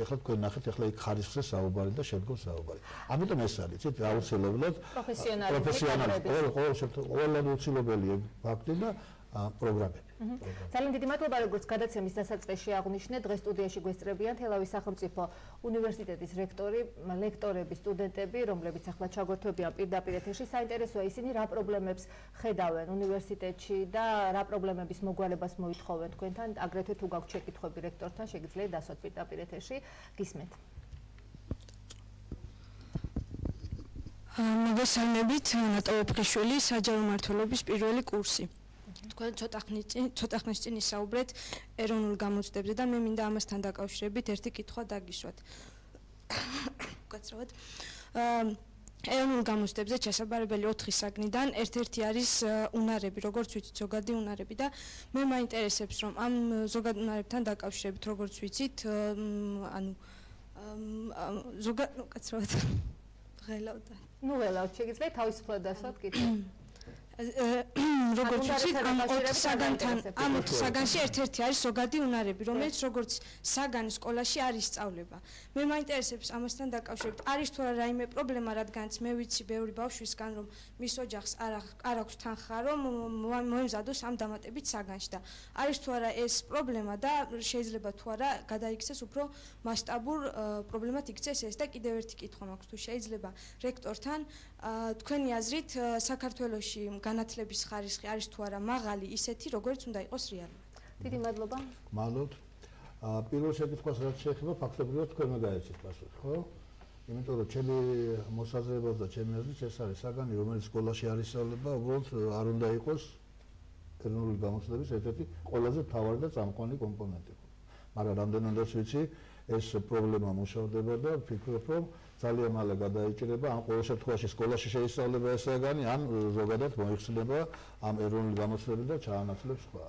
Ეხლა თქვენ ნახეთ, ეხლა იქ ხარისხზე საუბარი და შემდგომ საუბარი. ამიტომ ეს არის, ცით, აუცილებლად პროფესიონალიზმი, ყოველგვარი უცილობელი ფაქტი და პროგრამები. ძალიან დიდი მადლობა როგორც გადაცემის დასაწყისში აღნიშნეთ, დღეს სტუდიაში გვესწრებიან თელავის სახელმწიფო უნივერსიტეტის რექტორი, ლექტორები, სტუდენტები, რომლებიც ახლა ჩაგორთვებიან პირდაპირ ეთერში. საინტერესოა ისინი რა პრობლემებს ხედავენ უნივერსიტეტში და რა პრობლემების მოგვარებას მოითხოვენ თქვენთან, აგრეთვე თუ გაქვთ შეკითხვები რექტორთან, შეგიძლიათ დასვათ პირდაპირ ეთერში. გისმენთ. მოგესალმებით, ნატო მეგუთნიშვილი, საჯარო მმართველობის პირველი კურსი. Თქვენ ცოტა ხნის წინ ისაუბრეთ ეროვნულ გამოცდებზე და მე მინდა ამასთან დაკავშირებით ერთი კითხვა დაგიშვათ. გაცრავად. Ეროვნულ გამოცდებზე შესაძლებელი ოთხი საგნიდან ერთ-ერთი არის უნარები, როგორც ვიცით, ზოგადი უნარები და მე მაინტერესებს რომ ამ ზოგად უნარებთან დაკავშირებით, როგორც ვიცით, ანუ ზოგად, ну, გაცრავად. ღელავდა. Ну, ღელავთ, შეგიძლიათ თავისუფლად დასვათ კიდევ. როგორც ვიცით, ამ ოთხ საგანთან, ამ ოთხ საგანში ერთ-ერთი არის ზოგადი უნარები, რომელიც როგორც საგანი სკოლაში არ ისწავლება. მე მაინტერესებს ამასთან დაკავშირებით, არის თუ არა რაიმე პრობლემა, რადგანაც მე ვიცი ბევრი ბავშვისგან, რომ მის ოჯახს არ აქვს თანხა, რომ მოემზადოს ამ დამატებით საგანში და არის თუ არა ეს პრობლემა და შეიძლება თუ არა გადაიქცეს უფრო მასშტაბურ პრობლემად იქცეს ეს და კიდევ ერთი კითხვა მაქვს, თუ შეიძლება რექტორთან თქვენი აზრით საქართველოში განათლების ხარისხი არის თუ არა მაღალი ისეთი როგორც უნდა იყოს რეალურად. Დიდი მადლობა. მადლობთ. პირველ შეკითხვას რაც შეეხება ფაქტობრივად თქვენ გადაეცით პასუხი, ხო? იმიტომ რომ ჩემი მოსაზრება და ჩემი აზრით ეს არის საგანი რომელიც სკოლაში არ ისწავლება, უბრალოდ არ უნდა იყოს ეროვნული გამოცდების ერთ-ერთი ყველაზე მთავარი და წამყვანი კომპონენტი. Მაგრამ რამდენადაც ვიცი ეს პრობლემა მუშავდება და ვფიქრობ რომ ძალიან მალე გადაიჭირება ამ ყოველ შემთხვევაში სკოლაში შეისწავლება ეს საგანი ან ზოგადად მოიხსნება ამ ეროვნული გამოცდები და ჩაანაცვლებს სხვა.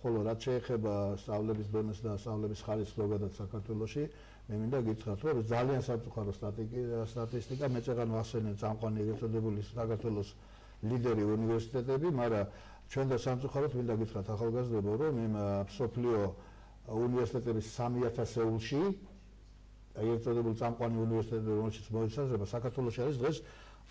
Ხოლო რაც შეეხება სწავლების დონეს და სწავლების ხარისხს ზოგადად საქართველოში მე მინდა გითხრათ რომ ძალიან სამწუხარო სტატისტიკა მეწეგან ვახსენებ წამყვანი ეგრეთ წოდებული საქართველოს ლიდერი უნივერსიტეტები, მაგრამ ჩვენ და სამწუხაროდ მინდა გითხრათ ახალგაზრდებო რომ იმ სოფლიო უნივერსიტეტების სამი ათასეულში ეგრეთ წოდებული წამყვანი უნივერსიტეტები, რომელშიც მოიხსენიება, საქართველოში არის დღეს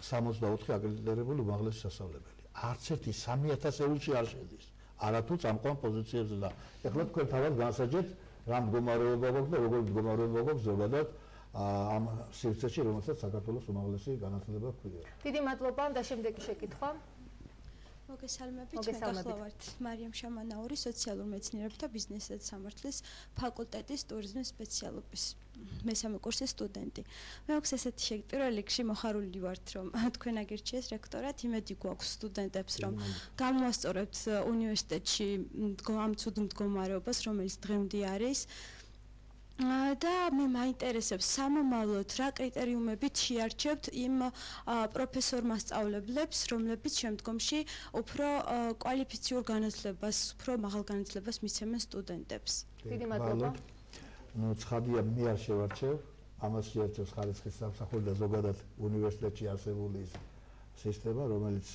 სამოცდაოთხი აკრედიტირებული უმაღლესი სასწავლებელი. Არც ერთი სამი ათასეულში არ შედის, არათუ წამყვან პოზიციებზე და ეხლა თქვენ თავად განსაჯეთ, რა მდგომარეობა გვაქვს და როგორი მდგომარეობა გვაქვს ზოგადად ამ სივრცეში, რომელსაც საქართველოს უმაღლესი განათლება ჰქვია. Დიდი მადლობა და შემდეგი შეკითხვა. მოგესალმებით, მოგახლავართ მარიამ შამანაური, სოციალურ მეცნიერებათა ბიზნესის სამართლის ფაკულტეტის ტურიზმის სპეციალობის მესამე კურსის სტუდენტი. მე აქვს ესეთი შეკ პირველ რიგში მოხარული ვართ, რომ თქვენ აგირჩიეს რექტორად, იმედი გვაქვს სტუდენტებს, რომ გამოასწორებთ უნივერსიტეტში ამ ცუდმდგომარეობას, რომელიც დღემდე არის. და მე მაინტერესებს სამომავლოდ რა კრიტერიუმებით შეარჩევთ იმ პროფესორმა სწავლებლებს, რომლებიც შემდგომში უფრო კვალიფიციურ განათლებას, უფრო მაღალ განათლებას მისცემენ სტუდენტებს. დიდი მადლობა. ნუ ცხადია მე არ შევარჩევ, ამას შეარჩევს ხარისხის სამსახური და ზოგადად უნივერსიტეტში არსებული ის სისტემა, რომელიც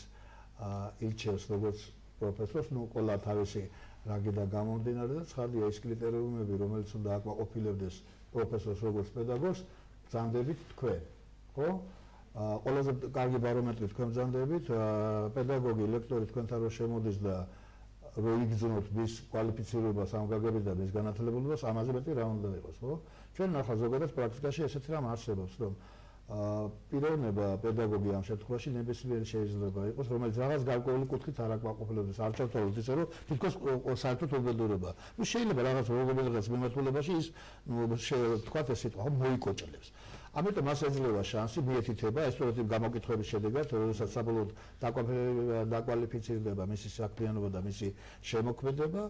ირჩევს როგორც პროფესორს, ნუ ყველა თავისი რაგიდა გამომდინარე და ცხადია ის კრიტერიუმები, რომელიც უნდა აკმაყოფილებდეს პროფესორს როგორც პედაგოგს, ბრძანდებით თქვენ, ხო? ყველაზე კარგი ბარომეტრი თქვენ ბრძანდებით, პედაგოგი, ლექტორი თქვენთან რო შემოდის და რო იგრძნოთ მის კვალიფიცირებას, ამ გაგებით და მის განათლებულობას, ამაზე მეტი რა უნდა იყოს, ხო? ჩვენ ახლა ზოგადად პრაქტიკაში ესეთი რამ არსებობს, რომ პიროვნება პედაგოგი ამ შემთხვევაში ნებისმიერი შეიძლება იყოს, რომელიც რაღაც გარკვეული კუთხით არ აკმაყოფილებს, არ ჩავთავაზობთ ისე, რომ თითქოს საერთოდ უბედურება. ნუ შეიძლება რაღაც როგებიღეს მიმართულებაში ის თქვა ეს სიტყვა მოიკოჭლებს. ამიტომ მას ეძლევა შანსი მიეთითება, ეს სწორედ იმ გამოკითხვების შედეგად, რომელსაც საბოლოოდ დაკვალიფიცირდება მისი საქმიანობა და მისი შემოქმედება.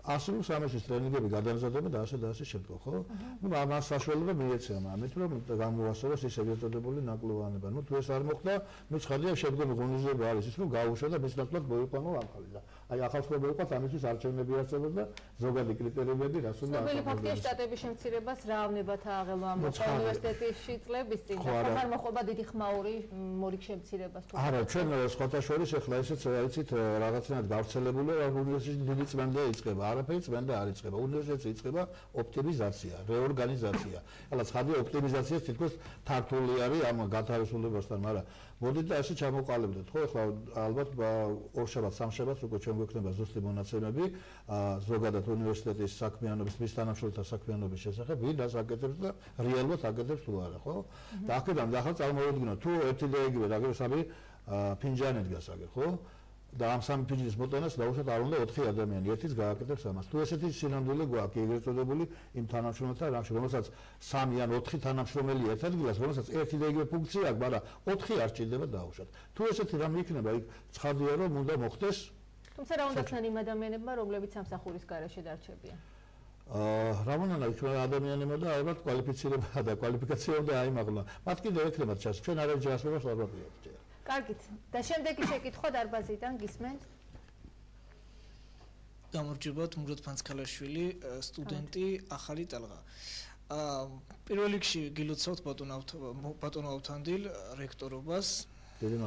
Asıl samaşız treniğe bir gadamzademe daha sonra daha sonra şirket oldu. Bu ama saçmalıda millet ama metro gamuvasıra seyirciler de böyle nakluvanı var. Mutlu esarmokta mücadele şirket muhunuzda var. İsmi gavuşada biz naklat boyupan olan kaldı. Ay akılsız boyupan tamisi sarçınla bir aslında zoga diklitleri verdi. Aslında böyle fakir şartı bir şemsiyle bas rağmen batağılı ama üniversitede şirketle bitti. Kamar muhaba dedi xmauri morik şemsiyle bas. Ara çünkü eskorta şöyle şeklayışı çayıcı rahatına gavuşla böyle üniversitede dinliç bende iskaba. Არაფერიც მანდ არ იწება. უნივერსიტეტში იწება ოპტიმიზაცია, რეორგანიზაცია. ალა ცხადი ოპტიმიზაცია თითქოს თართული არის ამ გათავისუფლებასთან, მაგრამ მოდით და ასე ჩამოყალიბდეთ, ხო? ეხლა ალბათ ორშაბათს, სამშაბათს უკვე ჩვენ გვექნება ზუსტი მონაცემები, ზოგადად უნივერსიტეტის საქმიანობის, მის თანამშრომელთა საქმიანობის შესახებ, ვინ რას აკეთებს და რეალურად აკეთებს თუ არა, ხო? და აქედან ახლა წარმოვიდგინოთ, თუ ერთი და იგივე, აგერ სამი ფინჯანი დგას აგერ, ხო? და ამ სამი ფინჯანის მოტანას დაუშვათ არ უნდა ოთხი ადამიანი, ერთიც გააკეთებს ამას. თუ ესეთი სინამდვილე გვაქვს, ეგრეთ წოდებული იმ თანამშრომელთა რამში, რომელსაც სამი ან ოთხი თანამშრომელი ერთ ადგილას, რომელსაც ერთი და იგივე ფუნქცია აქვს, მაგრამ ოთხი არ ჭირდება დაუშვათ. თუ ესეთი რამ იქნება, იქ ცხადია რომ უნდა მოხდეს. თუმცა რა უნდა ხან იმ ადამიანებმა, რომლებიც სამსახურის გარეშე დარჩებიან. Ramona da adamlarımız da ayırt kvalifikasyonu da kvalifikasyonu da ayımakla. Matki de eklemek lazım. Çünkü nerede cihazlar var orada yapacağız. Kargit. Taşındaki şekil çok darbaziden gizmen. Damurcubat Murat Panskalaşvili, studenti ahali talga. Piroliksi gilutsat patun Avtandil rektorobas,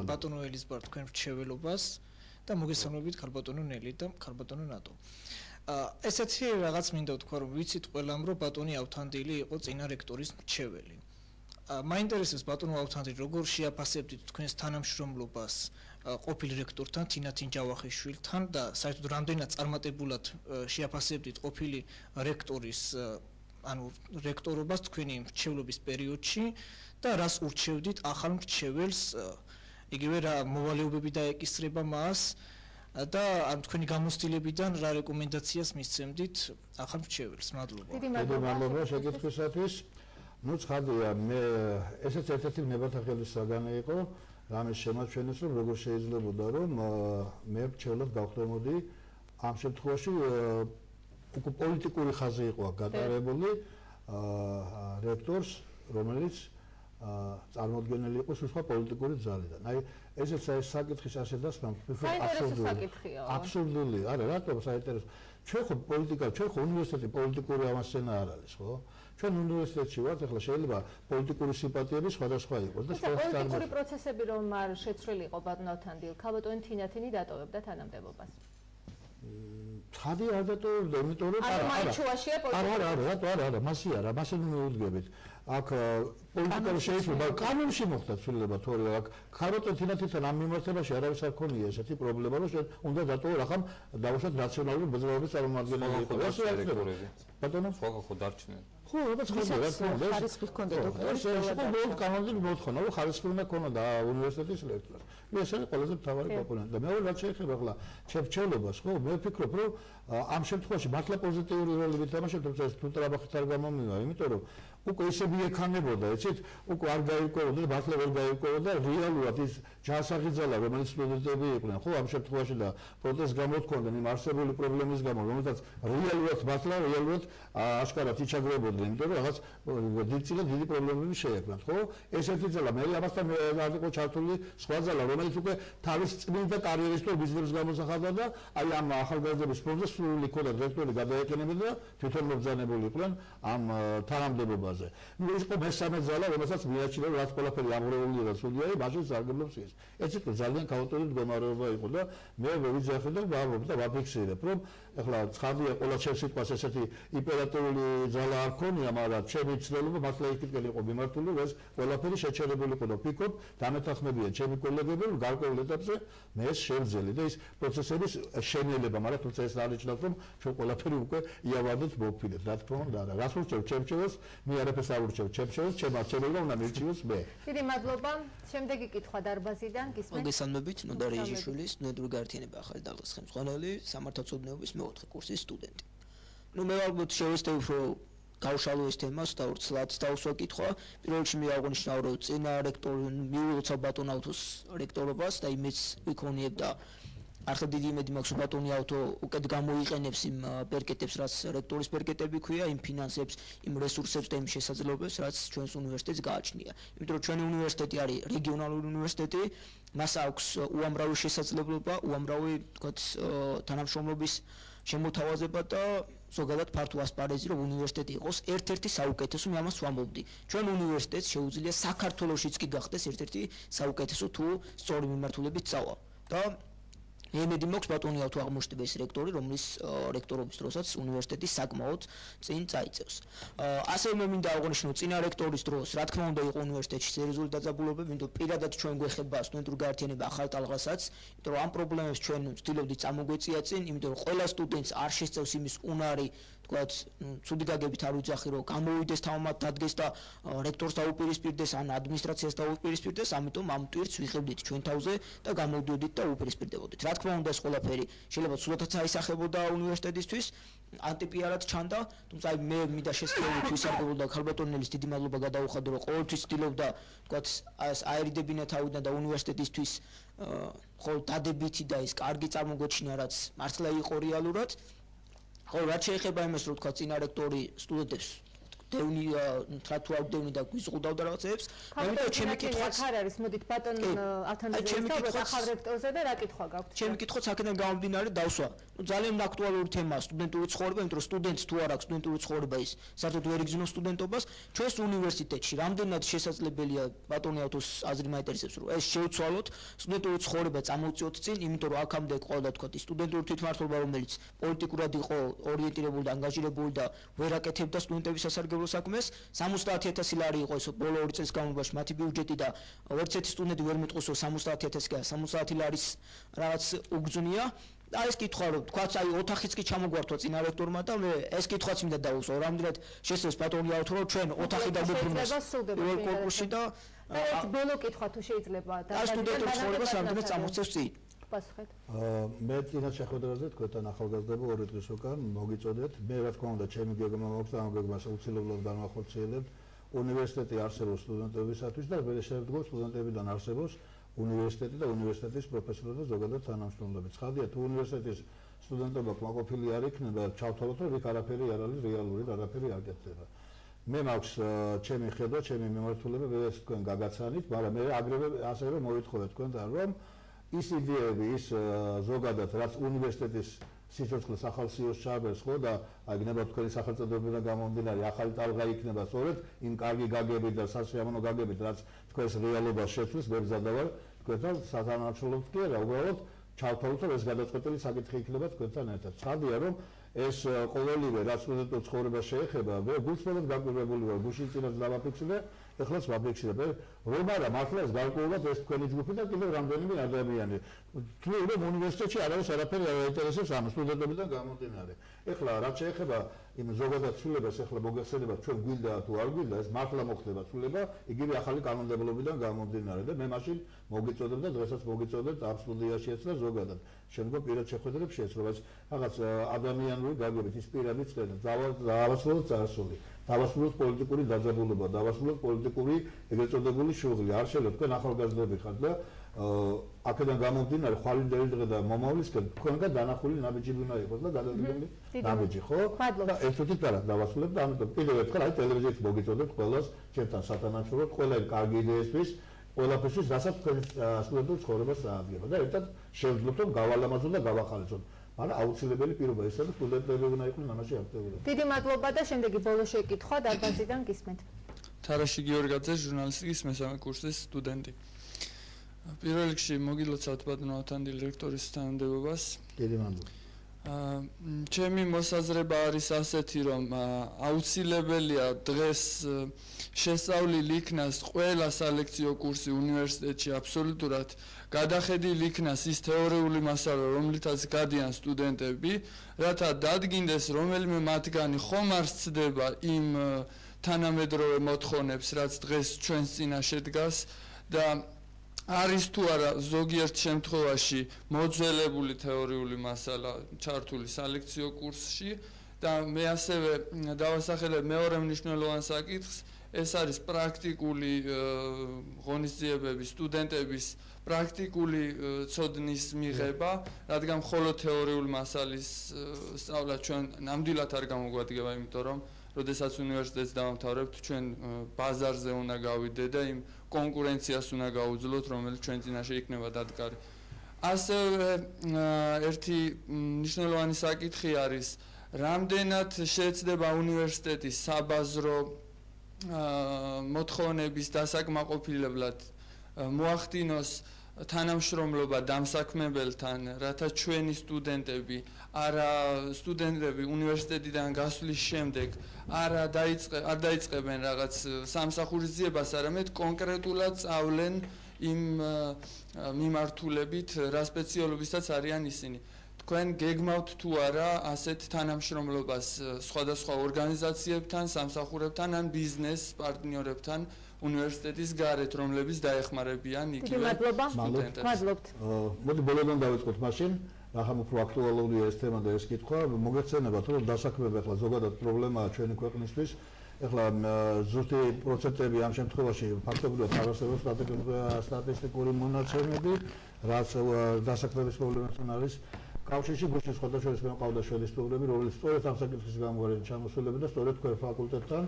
patun Elizabeth Kemp-Çevelobas, da mugisanobit karbatunun elitam karbatunun nato. ესეთი რაღაც მინდა თქვა, რომ ვიცით ყველამ, რომ ბატონი ავთანდილი იყო წინა რექტორის მრჩეველი. მაინტერესებს ბატონო ავთანდილი, როგორ შეაფასებდით თქვენს თანამშრომლობას ყოფილ რექტორთან, თინათინ ჯავახიშვილთან და საერთოდ რამდენად წარმატებულად შეაფასებდით ყოფილი რექტორის, ანუ რექტორობას თქვენი მრჩევლობის პერიოდში და რას ურჩევდით ახალ მრჩეველს, იგივე რა მოვალეობები დაეკისრება მას და ამ თქვენი გამოცდილებიდან რა რეკომენდაციას მისცემდით ახალ მრჩეველს? მადლობა. დიდი მადლობა შეკითხვისათვის. ნუ ცხადია, მე ესეც ერთ-ერთი ნებათა ხელის საგანი იყო რამის შემაჩვენეს, რომ როგორ შეიძლებოდა, რომ მე მრჩევლად გავხდომოდი. ამ შემთხვევაში უკვე პოლიტიკური ხაზი იყო გატარებული რექტორს, რომელიც წარმოდგენილი იყო სხვა პოლიტიკური ძალიდან. Აი, ესეც აი საკითხის ასე დასმამ, აბსურდულია. აბსურდულია. არა, რატომ საინტერესო. ჩვენ ხო პოლიტიკა, ჩვენ ხო უნივერსიტეტი პოლიტიკური ამასენა არ არის, ხო? ჩვენ უნივერსიტეტში ვართ, ახლა შეიძლება პოლიტიკური სიმპათიები სხვადასხვა იყოს და სხვა პოლიტიკური პროცესები რომ არ შეცვლილი იყო ბატონო ავთანდილ, ქალბატონი თინათინი დატოვებდა თანამდებობას. ხადი არ დატოვებდა, იმიტომ რომ არა. არა, არა, რატო არა, არა, მასი არა, მასი მოვუდგებით. აქ პოლიტიკა შეიძლება კანონში მოხდა ცვლილება, თორე აქ ქაროტო თინათინთან ამ მიმართებაში არავის არ ქონია ესეთი პრობლემა, რომ უნდა დატოვო რახან დავუშვათ რაციონალური ბრძოლების წარმომადგენელი იყოს. ბატონო, ხო, ხო, დარჩნენ. Realmente aşkara ticari problemim de var. Dilciler dili problemim şey yapmaz. Ko eserciler meri ama işte mevlada ko çarptırdı. Squadlar var. Mesela ki tarih bilimde kariyeristler bizlerimiz gamız akadar da ayağım ahırda bir sporda sürüli kola direktörü gadaya kelimede tütünler zane buluyorlar. Am tanam da bu bazı. Mesela mesela zala ve mesela milyarçılar rahat kola peri yağmur oluyor. Söylüyor. Bazı zargınlar siz. Eşit zargın kahvaltı domarı var. Kola meyve vizekler var. Burada var pek şeyler. Problem. Ekla çıkardı. Ola çeşit paseseti İmparatorluğu zalar konuya mağdur. Çeviriçlerle bu matlaya gittikleri o bimartulu ve olaperi şeçeri bölü konu pikop tane takmediye. Çeviri kolları bölü garkolları tapsa mes şevzelideyiz. Prosesimiz şeneli bamara prosesler içinatım çok olaperi bu kadar yavadıt bu pilet. Rahatpon dara. Rasul çev çevçevs mi arapes avur çev çevçevs çevmar çeviriyle ona mevçevs be. Şimdi madloban şimdi ki kitha darbasiden kismet. O kesan mı bit? Nodar yejişulis, nodur gartiyene bahal dalgas hem kanali samartatsod neobis mi otur kursi student. Ну მე ალბათ შევეცდები უფრო გავშალო ეს თემა, სწორად დავსვაკითხო. პირველში მე აღნიშნავ რომ წინა რექტორი მიულოცა ბატონ ავთოს რექტორობას და იმეც ვიქონიებდა. Ახლა დიდი იმედი მაქვს ბატონი ავთო უკეთ გამოიყენებს იმ ბერკეტებს, რაც რექტორის ბერკეტები ქვია, იმ ფინანსებს, იმ რესურსებს და იმ შესაძლებლობებს, რაც ჩვენს უნივერსიტეტს გააჩნია. Იმიტომ რომ ჩვენი უნივერსიტეტი არის რეგიონალური უნივერსიტეტი, მას აქვს უამრავი შესაძლებლობა, უამრავი თქვათ თანამშრომლობის შემოთავაზება და ზოგადად ფართო ასპარეზი რომ უნივერსიტეტი იყოს ერთ-ერთი საუკეთესო, მე ამას ვამბობდი. Ჩვენ უნივერსიტეტს შეუძლია საქართველოსიც კი გახდეს ერთ-ერთი საუკეთესო თუ სწორი მიმართულებით წავა. და მე მეთქი მაქვს ბატონი ავთო აღმოჩნდება ეს რექტორი, რომლის რექტორობის დროსაც უნივერსიტეტი საკმაოდ წინ წაიწევს. ასევე მე მინდა აღვნიშნო, წინა რექტორის დროს, რა თქმა უნდა, იყო უნივერსიტეტში სერიოზული დაძაბულობები, იმიტომ პირადად ჩვენ გვეხება სტუდენტური გაერთიანება ახალტალღასაც, იმიტომ რომ ამ პრობლემებს ჩვენ ვცდილობდით წამოგვეწიათ, იმიტომ რომ ყველა სტუდენტს არ შესწევს იმის უნარი თქვათ, ცუდი გაგებით არ უძახი, რომ გამოვიდეს თავმად დადგეს და რექტორს დაუპირისპირდეს, ან ადმინისტრაციას დაუპირისპირდეს, ამიტომ ამ ტვირთს ვიხებდით ჩვენ თავზე და გამოვდიოდით და უპირისპირდებოდით. Რა თქმა უნდა, ეს ყველაფერი შეიძლება ცუდად აისახებოდა უნივერსიტეტისთვის, ანტიპიარად ჩანდა, თუმცა მე მინდა შესწავლით ვისარგებლო ქალბატონელის დიდი მადლობა გადაუხადო, რომ ყოველთვის ცდილობდა, თქვათ, აერიდებინა თავიდან და უნივერსიტეტისთვის ხოლმე დადებითი და ის კარგი წარმოგვეჩინა, რაც მართლა იყო რეალურად. Ხო, რაც შეიძლება იმას რომ თქვა წინა რექტორი სტუდენტებს დევნი რა თუ არ დევნი და გვიზღუდავდა რაღაცებს, მე მინდა ჩემი კითხვაც არ არის, მოდით ბატონ ავთანდილ გესწავლოთ ახალ რექტორზე და რა კითხვა გაქვთ? ჩემი კითხვაც აქედან გამომდინარე დავსვა. Ну ძალიან აქტუალური თემაა სტუდენტური ცხოვრება, იმიტომ რომ სტუდენტს თუ არ აქვს სტუდენტური ცხოვრება ის საერთოდ ვერ იგრძნობს სტუდენტობას. Ჩვენს უნივერსიტეტში რამდენად შესაძლებელია ბატონი ავთოს აზრი მაინტერესებს, რომ ეს შევცვალოთ, სტუდენტური ცხოვრება წამოვწიოთ წინ, იმიტომ რომ აქამდე ყავდა თქვა სტუდენტური თვითმმართველობა, რომელიც პოლიტიკურად იყო ორიენტირებული და ანგაჟირებული და ვერ აკეთებდა სტუდენტების სასარგებლო საკმეს სამოცდაათი ათასი ლარი იყო ეს ბოლო ორი წლის განმავლობაში მათი ბიუჯეტი და ვერც ერთი სტუდენტი ვერ მეტყოსო სამოცდაათი ათასი და სამოცდაათი ლარის რაღაც უგზნია. Და ეს კითხვა რომ თქვაც აი ოთახიც კი ჩამოგვართვა წინა რექტორმა და მე ეს კითხვაც მინდა დავუსვრო, რამდენად შესაძლოა ბატონი ავთო რომ ჩვენ ოთახი დაგვიფრინოს პირველ კორპუსში და ეს ბოლო კითხვა თუ შეიძლება და სტუდენტურ ცხოვრებას რამდენად წამოსცეს წინ. მე წინა შეხვედრაზე თქვენ თან ახალგაზრდები ორი დღის უკან მოგიწოდეთ. მე რა თქმა უნდა ჩემი გეგმა მაქვს და ამ გეგმას უცილებლად განვახორციელებთ. უნივერსიტეტი არსებობს სტუდენტებისათვის და მე შევდგო სტუდენტებიდან არსებობს უნივერსიტეტი და უნივერსიტეტის პროფესორები და ზოგადად თანამშრომლები. ცხადია თუ უნივერსიტეტის სტუდენტობა კმაყოფილი არ იქნება, ჩავთვალოთ რომ იქ არაფერი არ არის რეალური და არაფერი არ გაკეთდება. მე მაქვს ჩემი ხედვა, ჩემი მიმართულება, მე ეს თქვენ გაგაცანით, მაგრამ მე აგრევე ასევე მოვეთხოვე თქვენთან რომ ის იდეები, ის ზოგადად რაც უნივერსიტეტის სიცოცხლის ახალსიოს ჩაბერს ხო და აგნებად თქვენი სახელწოდებიდან გამომდინარე ახალი ტალღა იქნება სწორედ იმ კარგი გაგებით და სასიამოვნო გაგებით, რაც თქვენს რეალობას შეცვლის, მებრძადავარ თქვენთან სათანადშრომლოდ კი არა, უბრალოდ ჩავთვალოთ რომ ეს გადაწყვეტილი საკითხი იქნება თქვენთან ერთად. ცხადია რომ ეს ყოველივე რაც სტუდენტურ ცხოვრებას შეეხება, მე გულწრფელად გაკვირვებული ვარ, გუშინ წინაც დავაფიქსირე ეხლაც ვაბექშირებ. რომ არა მართლაც გარკვეულად ეს თქვენი ჯგუფი და კიდევ რამდენიმე ადამიანი. Თუ რომ უნივერსიტეტში არავის არაფერი არ აინტერესებს ამ სტუდენტებიდან გამომდინარე. Ეხლა რაც შეეხება იმ ზოგადად ცვლილებას, ეხლა მოგახსენება ჩვენ გვინდა თუ არ გვინდა, ეს მართლა მოხდება ცვლილება, იგივე ახალი კანონმდებლობიდან გამომდინარე და მე მაშინ მოგიწოდებ და დღესაც მოგიწოდებ ამ სტუდიაშიაც და ზოგადად. Შემდგომ პირად შეხვედრებს შეეცვლება რაღაც ადამიანური გაგებით ის პირადი წვენა. Დავასრულოთ წარსული. Დავასრულოთ პოლიტიკური დაძაბულობა, დავასრულოთ პოლიტიკური ეგრეთ წოდებული შუღლი. არ შეიძლება თქვენ ახალგაზრდები ხართ და აქედან გამომდინარე ხვალინდელი დღე და მომავლისკენ თქვენგან დანახული ნაბიჯი უნდა იყოს და გადადგმული ნაბიჯი, ხო? და ერთუთ პარად დავასრულებ და ამიტომ კიდევ ერთხელ აი ტელევიზიით მოგიწოდეთ ყველას, ჩემთან სათანადშრომლოდ, ყველა კარგი იდეისთვის. Ყველაფერს რასაც სტუდენტურ ცხოვრებას ააგება და ერთად შევძლებთ რომ გავალამაზოთ და გავახალისოთ. Მაგრამ აუცილებელი პირობა ეს არის სტუდენტები უნდა იყვნენ ამაში აქტიურები. Დიდი მადლობა და შემდეგი ბოლო შეკითხვა დარბაზიდან გისმენთ. თარაში გიორგაძე, ჟურნალისტიკის მესამე კურსის სტუდენტი. პირველ რიგში მოგილოცავთ ბატონო ავთანდილ რექტორის თანამდებობას. Დიდი მადლობა. Ჩემი მოსაზრება არის ასეთი, რომ აუცილებელია დღეს შესწავლილი იქნას ყველა სალექციო კურსი უნივერსიტეტში აბსოლუტურად გადახედილი იქნას ის თეორიული მასალა, რომლითაც გადიან სტუდენტები, რათა დადგინდეს რომელიმე მათგანი ხომ არ სცდება იმ თანამედროვე მოთხოვნებს, რაც დღეს ჩვენს წინაშე დგას და არის თუ არა ზოგიერთ შემთხვევაში მოძველებული თეორიული მასალა ჩართული სალექციო კურსში და მე ასევე დავასახელებ მეორე მნიშვნელოვან საკითხს ეს არის პრაქტიკული ღონისძიებები სტუდენტების პრაქტიკული ცოდნის მიღება რადგან მხოლოდ თეორიული მასალის სწავლა ჩვენ ნამდვილად არ გამოგვადგება იმიტომ რომ როდესაც უნივერსიტეტს დავამთავრებთ, ჩვენ ბაზარზე უნდა გავიდე და იმ კონკურენციას უნდა გავუძლოთ, რომელიც ჩვენ წინაშე იქნება დადგარი. Ასევე ერთი მნიშვნელოვანი საკითხი არის, რამდენად შეეცდება უნივერსიტეტის საბაზრო მოთხოვნების დასაკმაყოფილებლად მოახდინოს თანამშრომლობა დამსაქმებელთან, რათა ჩვენი სტუდენტები, არა სტუდენტები უნივერსიტეტიდან გასვლის შემდეგ, არა დაიწყებენ რაღაც სამსახურის ძიებას, არამედ კონკრეტულად წავლენ იმ მიმართულებით, რა სპეციალობისაც არიან ისინი. Თქვენ გეგმავთ თუ არა ასეთ თანამშრომლობას სხვადასხვა ორგანიზაციებთან, სამსახურებთან ან ბიზნეს პარტნიორებთან უნივერსიტეტის გარეთ, რომლებიც დაეხმარებიან იგივე სტუდენტებს. მადლობთ. მოდი ბოლოდან დავიწყოთ მაშინ, ახლა უფრო აქტუალურია ეს თემა და ეს კითხვა. მოგეხსენებათ, რომ დასაქმება ახლა ზოგადად პრობლემაა ჩვენი ქვეყნისთვის. Ახლა ზუსტი პროცენტები ამ შემთხვევაში ფაქტობრივად არ არსებობს სტატისტიკური მონაცემები, რაც დასაქმების პრობლემასთან არის კავშირში გუშინ სხვადასხვა მეკავდაშვილი სტუდენტები, რომლებიც სწორედ ამ საკითხის გამგარეთ ჩამოსულები და სწორედ თქვენ ფაკულტეტთან,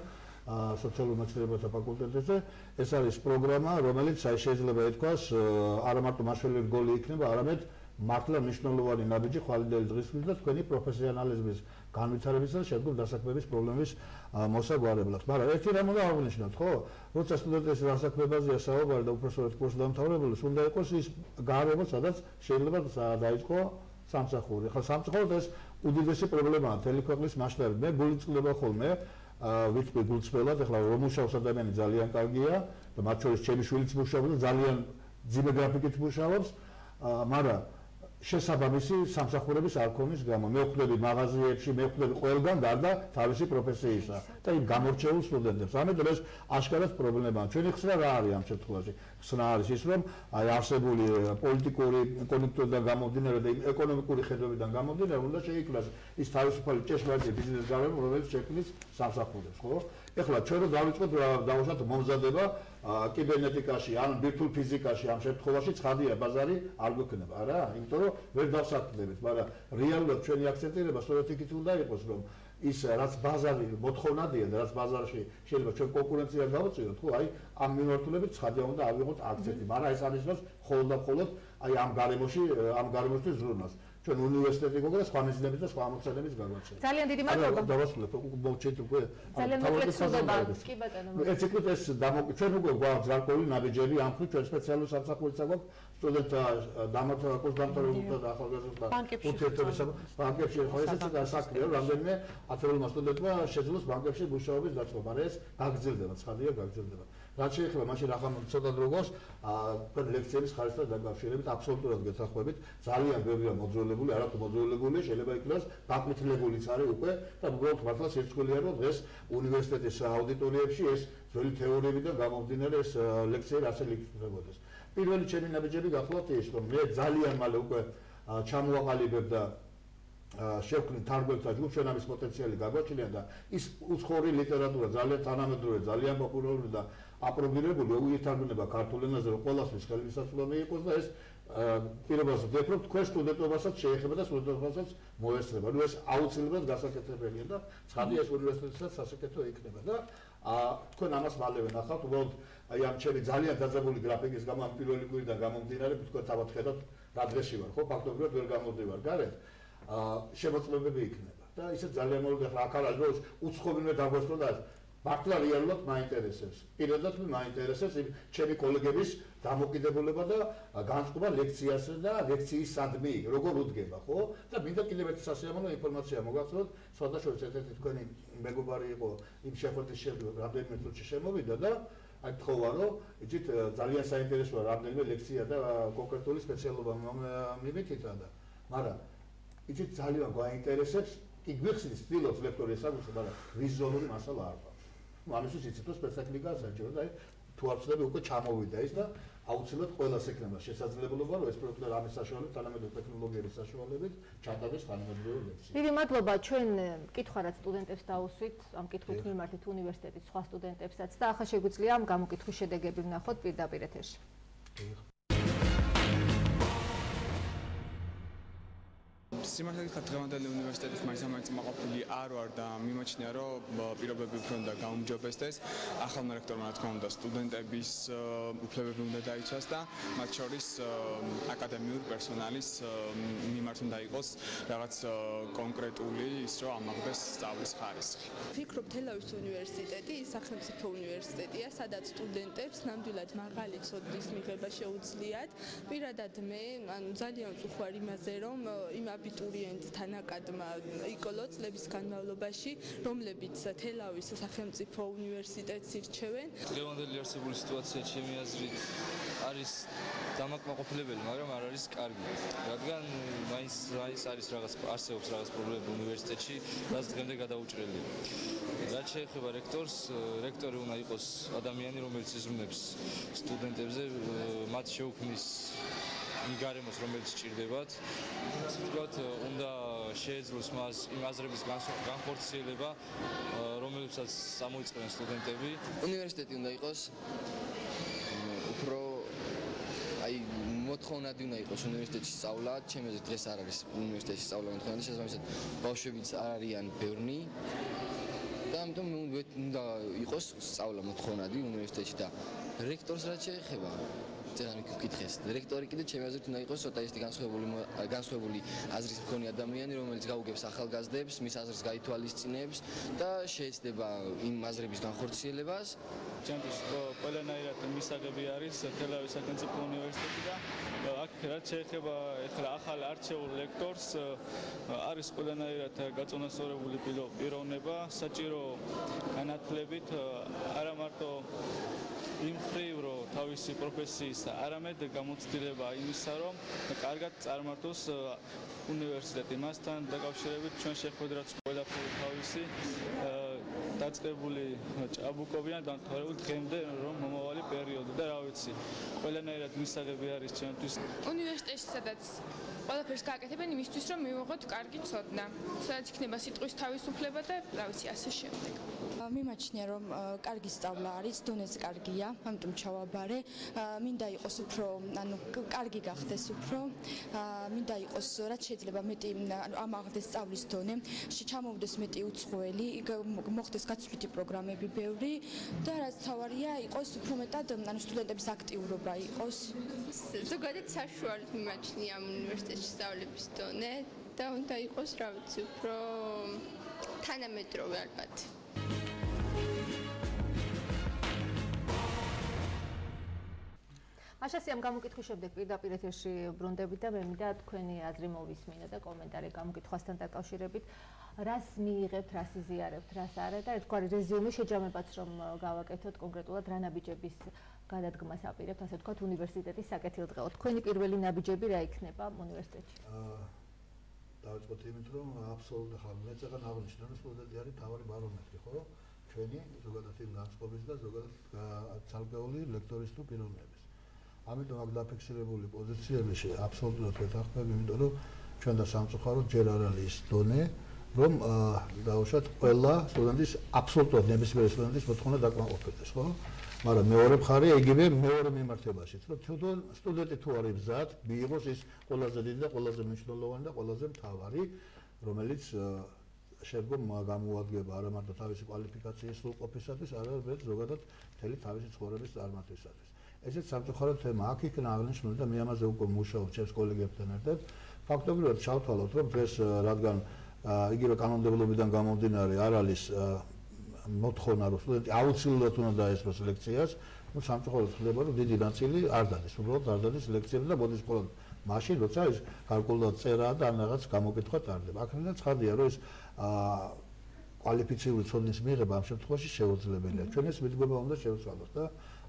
სოციალურ მეცნიერებათა ფაკულტეტზე, ეს არის პროგრამა, რომელიც აი შეიძლება ითქვას, არა მარტო მასშტაბით გოლი იქნება, არამედ მართლა მნიშვნელოვანი ნაბიჯი ხვალინდელი დღისთვის და თქვენი პროფესიონალიზმის განვითარებისა და შემდგომ დასაქმების პრობლემის მოსაგვარებლად. Მაგრამ ერთი რამ უნდა აღვნიშნოთ, ხო? როცა სტუდენტის დასაქმებაზეა საუბარი და უბრალოდ კურსის დამთავრებულის უნდა იყოს ის გარემო, სადაც შეიძლება დაიწყო სამსახური. Ხა სამსახურს ეს უდიდესი პრობლემაა მთელი ქვეყნის მასშტაბით. მე გულწრფელობა ხოლმე ვიტყვი გულწრფელად, ახლა რომ მუშაობს ადამიანი ძალიან კარგია და მათ შორის ჩემი შვილიც მუშაობს და ძალიან ძიმე გრაფიკით მუშაობს, მაგრამ შესაბამისი სამსახურების არ ქონის გამო მე ვხვდები მაღაზიებში, მე ვხვდები ყველგან გარდა თავისი პროფესიისა და იმ გამორჩეულ სტუდენტებს. ამიტომ ეს აშკარად პრობლემაა. ჩვენი ხსნა რა არის ამ შემთხვევაში? ხსნა არის ის, რომ აი არსებული პოლიტიკური კონიუნქტურიდან გამომდინარე და იმ ეკონომიკური ხედვებიდან გამომდინარე უნდა შეიქმნას ის თავისუფალი ჭეშმარიტი ბიზნეს გარემო, რომელიც შექმნის სამსახურებს, ხო? ეხლა ჩვენ რომ დავიწყოთ დავუშვათ მომზადება კიბერნეტიკაში ან ბირთვულ ფიზიკაში ამ შემთხვევაში ცხადია ბაზარი არ გვექნება, არა? იმიტომ რომ ვერ დავსაქმდებით, მაგრამ რეალურად ჩვენი აქცენტირება სწორედ იქით უნდა იყოს, რომ ის რაც ბაზარი მოთხოვნადია და რაც ბაზარში შეიძლება ჩვენ კონკურენცია გავუწიოთ, ხო? აი ამ მიმართულებით ცხადია უნდა ავიღოთ აქცენტი, მაგრამ ეს არ ნიშნავს ხოლმე და ხოლმე აი ამ გარემოში ამ გარემოში ზრუნვას. Çünkü üniversitede gördüğünüz kanıtlarımız da kanıtlarımız var. Zaten dediğim gibi. Ama davası ne? Bence çok. Zaten ne kadar bağlı ki bakalım. Eski bir test damok. Çünkü bu var zarkolun abiceli amkut çok özel bir sanat koyacaklar. Sonra da damat koç damat olursa daha fazla olur. Oturttu mesela bank yapıyor. Hayır siz de saklıyorum. Ramdenle atılmaz. Sonra da şezlus bank yapıyor. Bu şahıs da çok var. Es gazil devam. Sadece gazil devam. რაც შეიძლება მაშინ ახლა ცოტა დროგოს თქვენ ლექციების ხარისხთან დაკავშირებით აბსოლუტურად გეთანხმებით ძალიან ბევრია მოძრაულებული, არათუ მოძრაულებული, შეიძლება იქნას დაკმითლებულიც არის უკვე და უბრალოდ მართლა სირცხვილია რომ დღეს უნივერსიტეტის აუდიტორიებში ეს ძველი თეორიებიდან გამომდინარე ეს ლექციები ასე ლიქნებოდეს. Პირველი ჩემი ნაბიჯები გახლავთ ის რომ მე ძალიან მალე უკვე ჩამოვაყალიბებდა შევქმნით თარგმანთა ჯგუფს, შენამის პოტენციალი გაგვაჩნია და ის უცხოური ლიტერატურა ძალიან თანამედროვე, ძალიან პოპულარული და აპრობირებული უითარგმნება ქართულ ენაზე, რომ ყველასთვის ხელმისაწვდომი იყოს და ეს პირობას ვფიქრობ, თქვენ სტუდენტობასაც შეეხება და სტუდენტობასაც მოესწრება. ნუ ეს აუცილებლად გასაკეთებელია და ცხადია ეს უნივერსიტეტსაც სასაკეთო იქნება და თქვენ ამას მალევე ნახავთ, უბრალოდ აი ამ ჩემი ძალიან დაძაბული გრაფიკის გამო ამ პირველი კვირიდან გამომდინარე, თქვენ თავად ხედავთ, რა დღეში ვარ, ხო? ფაქტობრივად ვერ გამოვდივარ გარეთ. შემოწმებები იქნება და ისე ძალიან მოგეხლა ახალ დროს უცხოებმა დაგვასწორდა მართლა რეალურად მაინტერესებს. Პირადად მაინტერესებს ჩემი კოლეგების დამოკიდებულება და განწყობა ლექციაზე და ლექციისადმი როგორ უდგება, ხო? და მინდა კიდევ ერთი სასიამოვნო ინფორმაცია მოგახსოვოთ, სხვადასხვა ერთ-ერთი თქვენი მეგობარი იყო იმ შეხვედრის შემდეგ, რამდენიმე წუთში შემოვიდა და აი თხოვა რომ იცით ძალიან საინტერესოა რამდენიმე ლექცია და კონკრეტული სპეციალობა მიმითითა და მაგრამ იცით ძალიან გვაინტერესებს, იქ გვიხსნის ვთქვით ლექტორის საგულში, მაგრამ ვიზუალური მასალა არ გვაქვს. ამისთვის იცით რომ სპექტაკლი გასაჭირო და თუ არ ვცდები უკვე ჩამოვიდა ის და აუცილებლად ყველას ექნება შესაძლებლობა რომ ეს პროექტი რამის საშუალებით, თანამედროვე ტექნოლოგიების საშუალებით ჩატარდეს თანამედროვე ლექციებში. დიდი მადლობა, ჩვენ მკითხვა რაც სტუდენტებს დაუსვით, ამ კითხვით მიმართით უნივერსიტეტის სხვა სტუდენტებსაც და ახლა შეგვიძლია ამ გამოკითხვის შედეგები ვნახოთ პირდაპირ ეთერში. Სიმართლე გითხრათ, დღევანდელი უნივერსიტეტის მაინც-მაინც მაყოფილი არ ვარ და მიმაჩნია, რომ პირობები უფრო უნდა გაუმჯობესდეს. Ახალმა რექტორმა, რა თქმა უნდა, სტუდენტების უფლებები უნდა დაიცვას და მათ შორის აკადემიურ პერსონალის მიმართ უნდა იყოს რაღაც კონკრეტული ის, რომ ამაღლდეს სწავლის ხარისხი. ვფიქრობ, თელავის უნივერსიტეტი სახელმწიფო უნივერსიტეტია, სადაც სტუდენტებს ნამდვილად მაღალი ცოდნის მიღება შეუძლიათ. Პირადად მე, ანუ ძალიან უხარ იმაზე, რომ იმ აბიტურიენტთან აკადმა იკოლო წლების განმავლობაში, რომლებიც თელავის სახელმწიფო უნივერსიტეტს ირჩევენ. დღევანდელი არსებული სიტუაცია ჩემი აზრით არის დამაკმაყოფილებელი, მაგრამ არ არის კარგი, რადგან მაინც არის რაღაც არსებობს რაღაც პრობლემები უნივერსიტეტში, რაც დღემდე გადაუჭრელია. რაც შეეხება რექტორს, რექტორი უნდა იყოს ადამიანი, რომელიც იზრუნებს სტუდენტებზე მათ შეუქმნის მიგარემოს, რომელიც სჭირდებათ, თქვათ, უნდა შეეძლოს მას იმ აზრების განხორციელება, რომელსაც გამოიწყებენ სტუდენტები. უნივერსიტეტი უნდა იყოს უფრო აი მოთხოვნადი უნდა იყოს უნივერსიტეტში სწავლა, ჩემი აზრით დღეს არ არის უნივერსიტეტში სწავლა მოთხოვნადი, შესაბამისად ბავშვებიც არ არიან ბევრი და ამიტომ უნდა იყოს სწავლა მოთხოვნადი უნივერსიტეტში და რექტორს რაც შეეხება ძალიან მიკითხეს. რექტორი კიდე ჩემი აზრით უნდა იყოს ცოტა ისეთი განსხვავებული განსხვავებული აზრის მქონე ადამიანი, რომელიც გაუგებს ახალგაზრდებს, მის აზრს გაითვალისწინებს და შეეცდება იმ აზრების განხორციელებას. ჩემთვის ყველანაირად მისაღები არის თელავის სახელმწიფო უნივერსიტეტი და აქ რაც შეეხება ახლა ახალ არჩეულ ლექტორს, არის ყველანაირად გაწონასწორებული პიროვნება, საჭირო განათლებით, არა მარტო იმ ხრივ რომ თავისი პროფესიის არამედ გამოცდილება იმისა რომ კარგად წარმართოს უნივერსიტეტი. Მასთან დაკავშირებით ჩვენ შეხვედრაც ყველაფერი თავისი დაწყებული ჭაბუკობიდან დამთავრებული დღემდე რომ მომავალი პერიოდი და რა ვიცი ყველანაირად მისაღები არის ჩვენთვის უნივერსიტეტში, სადაც ყველაფერს გააკეთებენ იმისთვის რომ მივიღოთ კარგი ცოდნა, სადაც იქნება სიტყვის თავისუფლება და რა ვიცი ასე შემდეგ. Მიმაჩნია რომ კარგი სწავლა არის, დონეზე კარგია, ამიტომ ჩავაბარე. Მინდა იყოს უფრო, ანუ კარგი გახდეს უფრო. Მინდა იყოს რაც შეიძლება მეტი, ანუ ამაღლდეს სწავლის დონე, ჩამოვიდეს მეტი უცხოელი, მოხდეს გაცვლითი პროგრამები ბევრი და რაც თავარია იყოს უფრო მეტად, ანუ სტუდენტების აქტიურობა იყოს. ზოგადად საშუალოდ მიმაჩნია უნივერსიტეტში სწავლების დონე და უნდა იყოს რა ვიცი უფრო თანამედროვე ალბათ. Aşağıya გამოკითხვის შემდეგ პირდაპირ ეთერში ბრუნდებით და მე მინდა თქვენი აზრი მოვისმინო და კომენტარი გამოკითხვასთან დაკავშირებით. Რას მიიღებთ, რას იზიარებთ, რას არა და ერთგვარი რეზიუმე შეჯამებაც რომ გავაკეთოთ კონკრეტულად რა ნაბიჯების გადადგმას აპირებთ, ასე ვთქვათ, უნივერსიტეტის საკეთილდღეო. Თქვენი პირველი ნაბიჯები რა იქნება უნივერსიტეტში? აა დავიწყოთ იმით რომ აბსოლუტურად ხარ მეწეღან აღნიშნა რომ სულაც არის თავი ბარომეტრი, ხო? Ჩვენი ზოგადად იმ განწყობის და ზოგადად ძალგეული ლექტორის თუ პიროვნების. Ამიტომ აქ დაფიქსირებული პოზიციებში აბსოლუტურად ვეთანხმები, იმიტომ რომ ჩვენ და სამწუხაროდ ჯერ არ არის ის დონე, რომ დაუშვათ ყველა სტუდენტის აბსოლუტურად ნებისმიერი სტუდენტის მოთხოვნა დაკმაყოფილდეს, ხო? მაგრამ მეორე მხარე იგივე მეორე მიმართებაშიც, რომ თვითონ სტუდენტი თუ არ იბზად, მიიღოს ის ყველაზე დიდი და ყველაზე მნიშვნელოვანი და ყველაზე მთავარი, რომელიც შემდგომ გამოუადგება არა მარტო თავისი კვალიფიკაციის სრულყოფისათვის, არამედ ზოგადად მთელი თავისი ცხოვრების წარმართვისათვის. Ესეც სამწუხაროდ თემა აქ იქნა აღნიშნული და მე ამაზე უკვე მუშაობ ჩემს კოლეგებთან ერთად. Ფაქტობრივად ჩავთვალოთ, რომ დღეს რადგან იგივე კანონმდებლობიდან გამომდინარე არ არის მოთხოვნა, რომ სტუდენტი აუცილებლად უნდა დაესწროს ლექციას, ну სამწუხაროდ ხდება, რომ დიდი ნაწილი არ დადის, უბრალოდ არ დადის ლექციები და მოდის ხოლმე მაშინ, როცა ის გარკვეულად წერა და ან რაღაც გამოკითხვა ტარდება. აქედან ცხადია, რომ ეს აა კვალიფიციური ცოდნის მიღება ამ შემთხვევაში შეუძლებელია. ჩვენ ეს მიდგომა უნდა შევცვალოთ და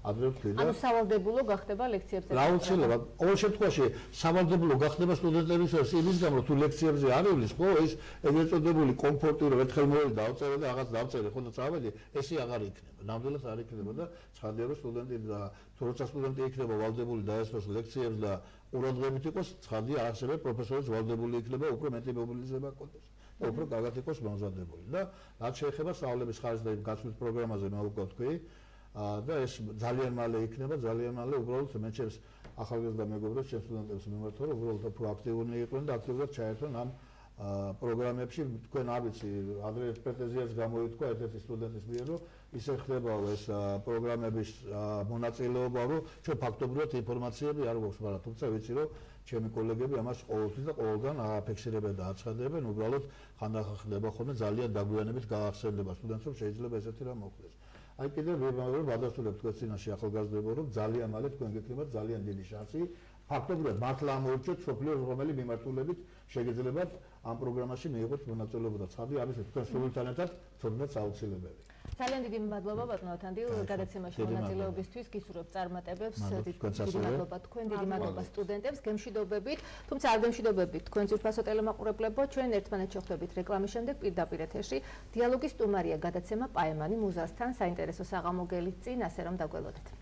ანუ სავალდებულო გახდება ლექციებზე. Რა უცილებლად, ყოველ შემთხვევაში სავალდებულო გახდება სტუდენტებისთვის იმის გამო, თუ ლექციებზე არ ივლის, ხო, ეს ეგრეთ წოდებული კომფორტი, რომ ერთხელ მოდი დავწერე და რაღაც დავწერე, ხო და წავედი, ესე აღარ იქნება. ნამდვილად არ იქნება და ცხადია, რომ სტუდენტი და თუ როცა სტუდენტი იქნება ვალდებული დაესწროს ლექციებს და ყურადღებით იყოს, ცხადია, ასევე პროფესორის ვალდებული იქნება უფრო მეტი მობილიზება კონდეს. და უფრო კარგად იყოს მომზადებული და რაც შეეხება სწავლების ხარჯს და იმ გაცვლის პროგრამაზე მე უკვე თქვი და ეს ძალიან მალე იქნება, ძალიან მალე უბრალოდ მე ჩემს ახალგაზრდა მეგობრებს, ჩემს სტუდენტებს მიმართო, რომ უბრალოდ უფრო აქტიურნი იყვნენ და აქტიურად ჩაერთონ ამ პროგრამებში. თქვენ არ ვიცი, ადრე პრეტენზიაც გამოითქვა ერთ-ერთი სტუდენტის მიერ, რომ ისე ხდებაო ეს პროგრამების მონაწილეობა, რომ ჩვენ ფაქტობრივად ინფორმაციები არ გვაქვს, მაგრამ თუმცა ვიცი, რომ ჩემი კოლეგები ამას ყოველთვის და ყოველგან აფიქსირებენ და აცხადებენ, უბრალოდ ხანდახან ხდება ხოლმე ძალიან დაგვიანებით გაახსენდება სტუდენტებს, შეიძლება ესეთი რამ მოხდეს. Ay keder bir malum vatandaşlık tutkası nasıl yapılacak diye borum zaliye malet kongresiyle zaliye endişesi. Hatta burada matlam olacak çokluyor romeli bimartulle bit şekilde bit am programaşı meyvet bunatçılı budur. Tabii abi tutkun sorun tanıtır sorun sağlıksız bir. Zaliye dediğim madlaba batma tanıdil gazetesi maşınatçılı obüstüs ki sorup tarmat ebebs dediğim madlaba tutkun dediğim madlaba student ebs kemşi dobe bit tüm çarpımşi dobe bit konser pasot elemak ureple bot çöğün ertmene çokta bit reklamışandık bir da bir eteşi diyalogist umariye gazetesi ma paymani muzastan saint. Ეს საღამო გელიცი, ასე რომ დაგველოდეთ.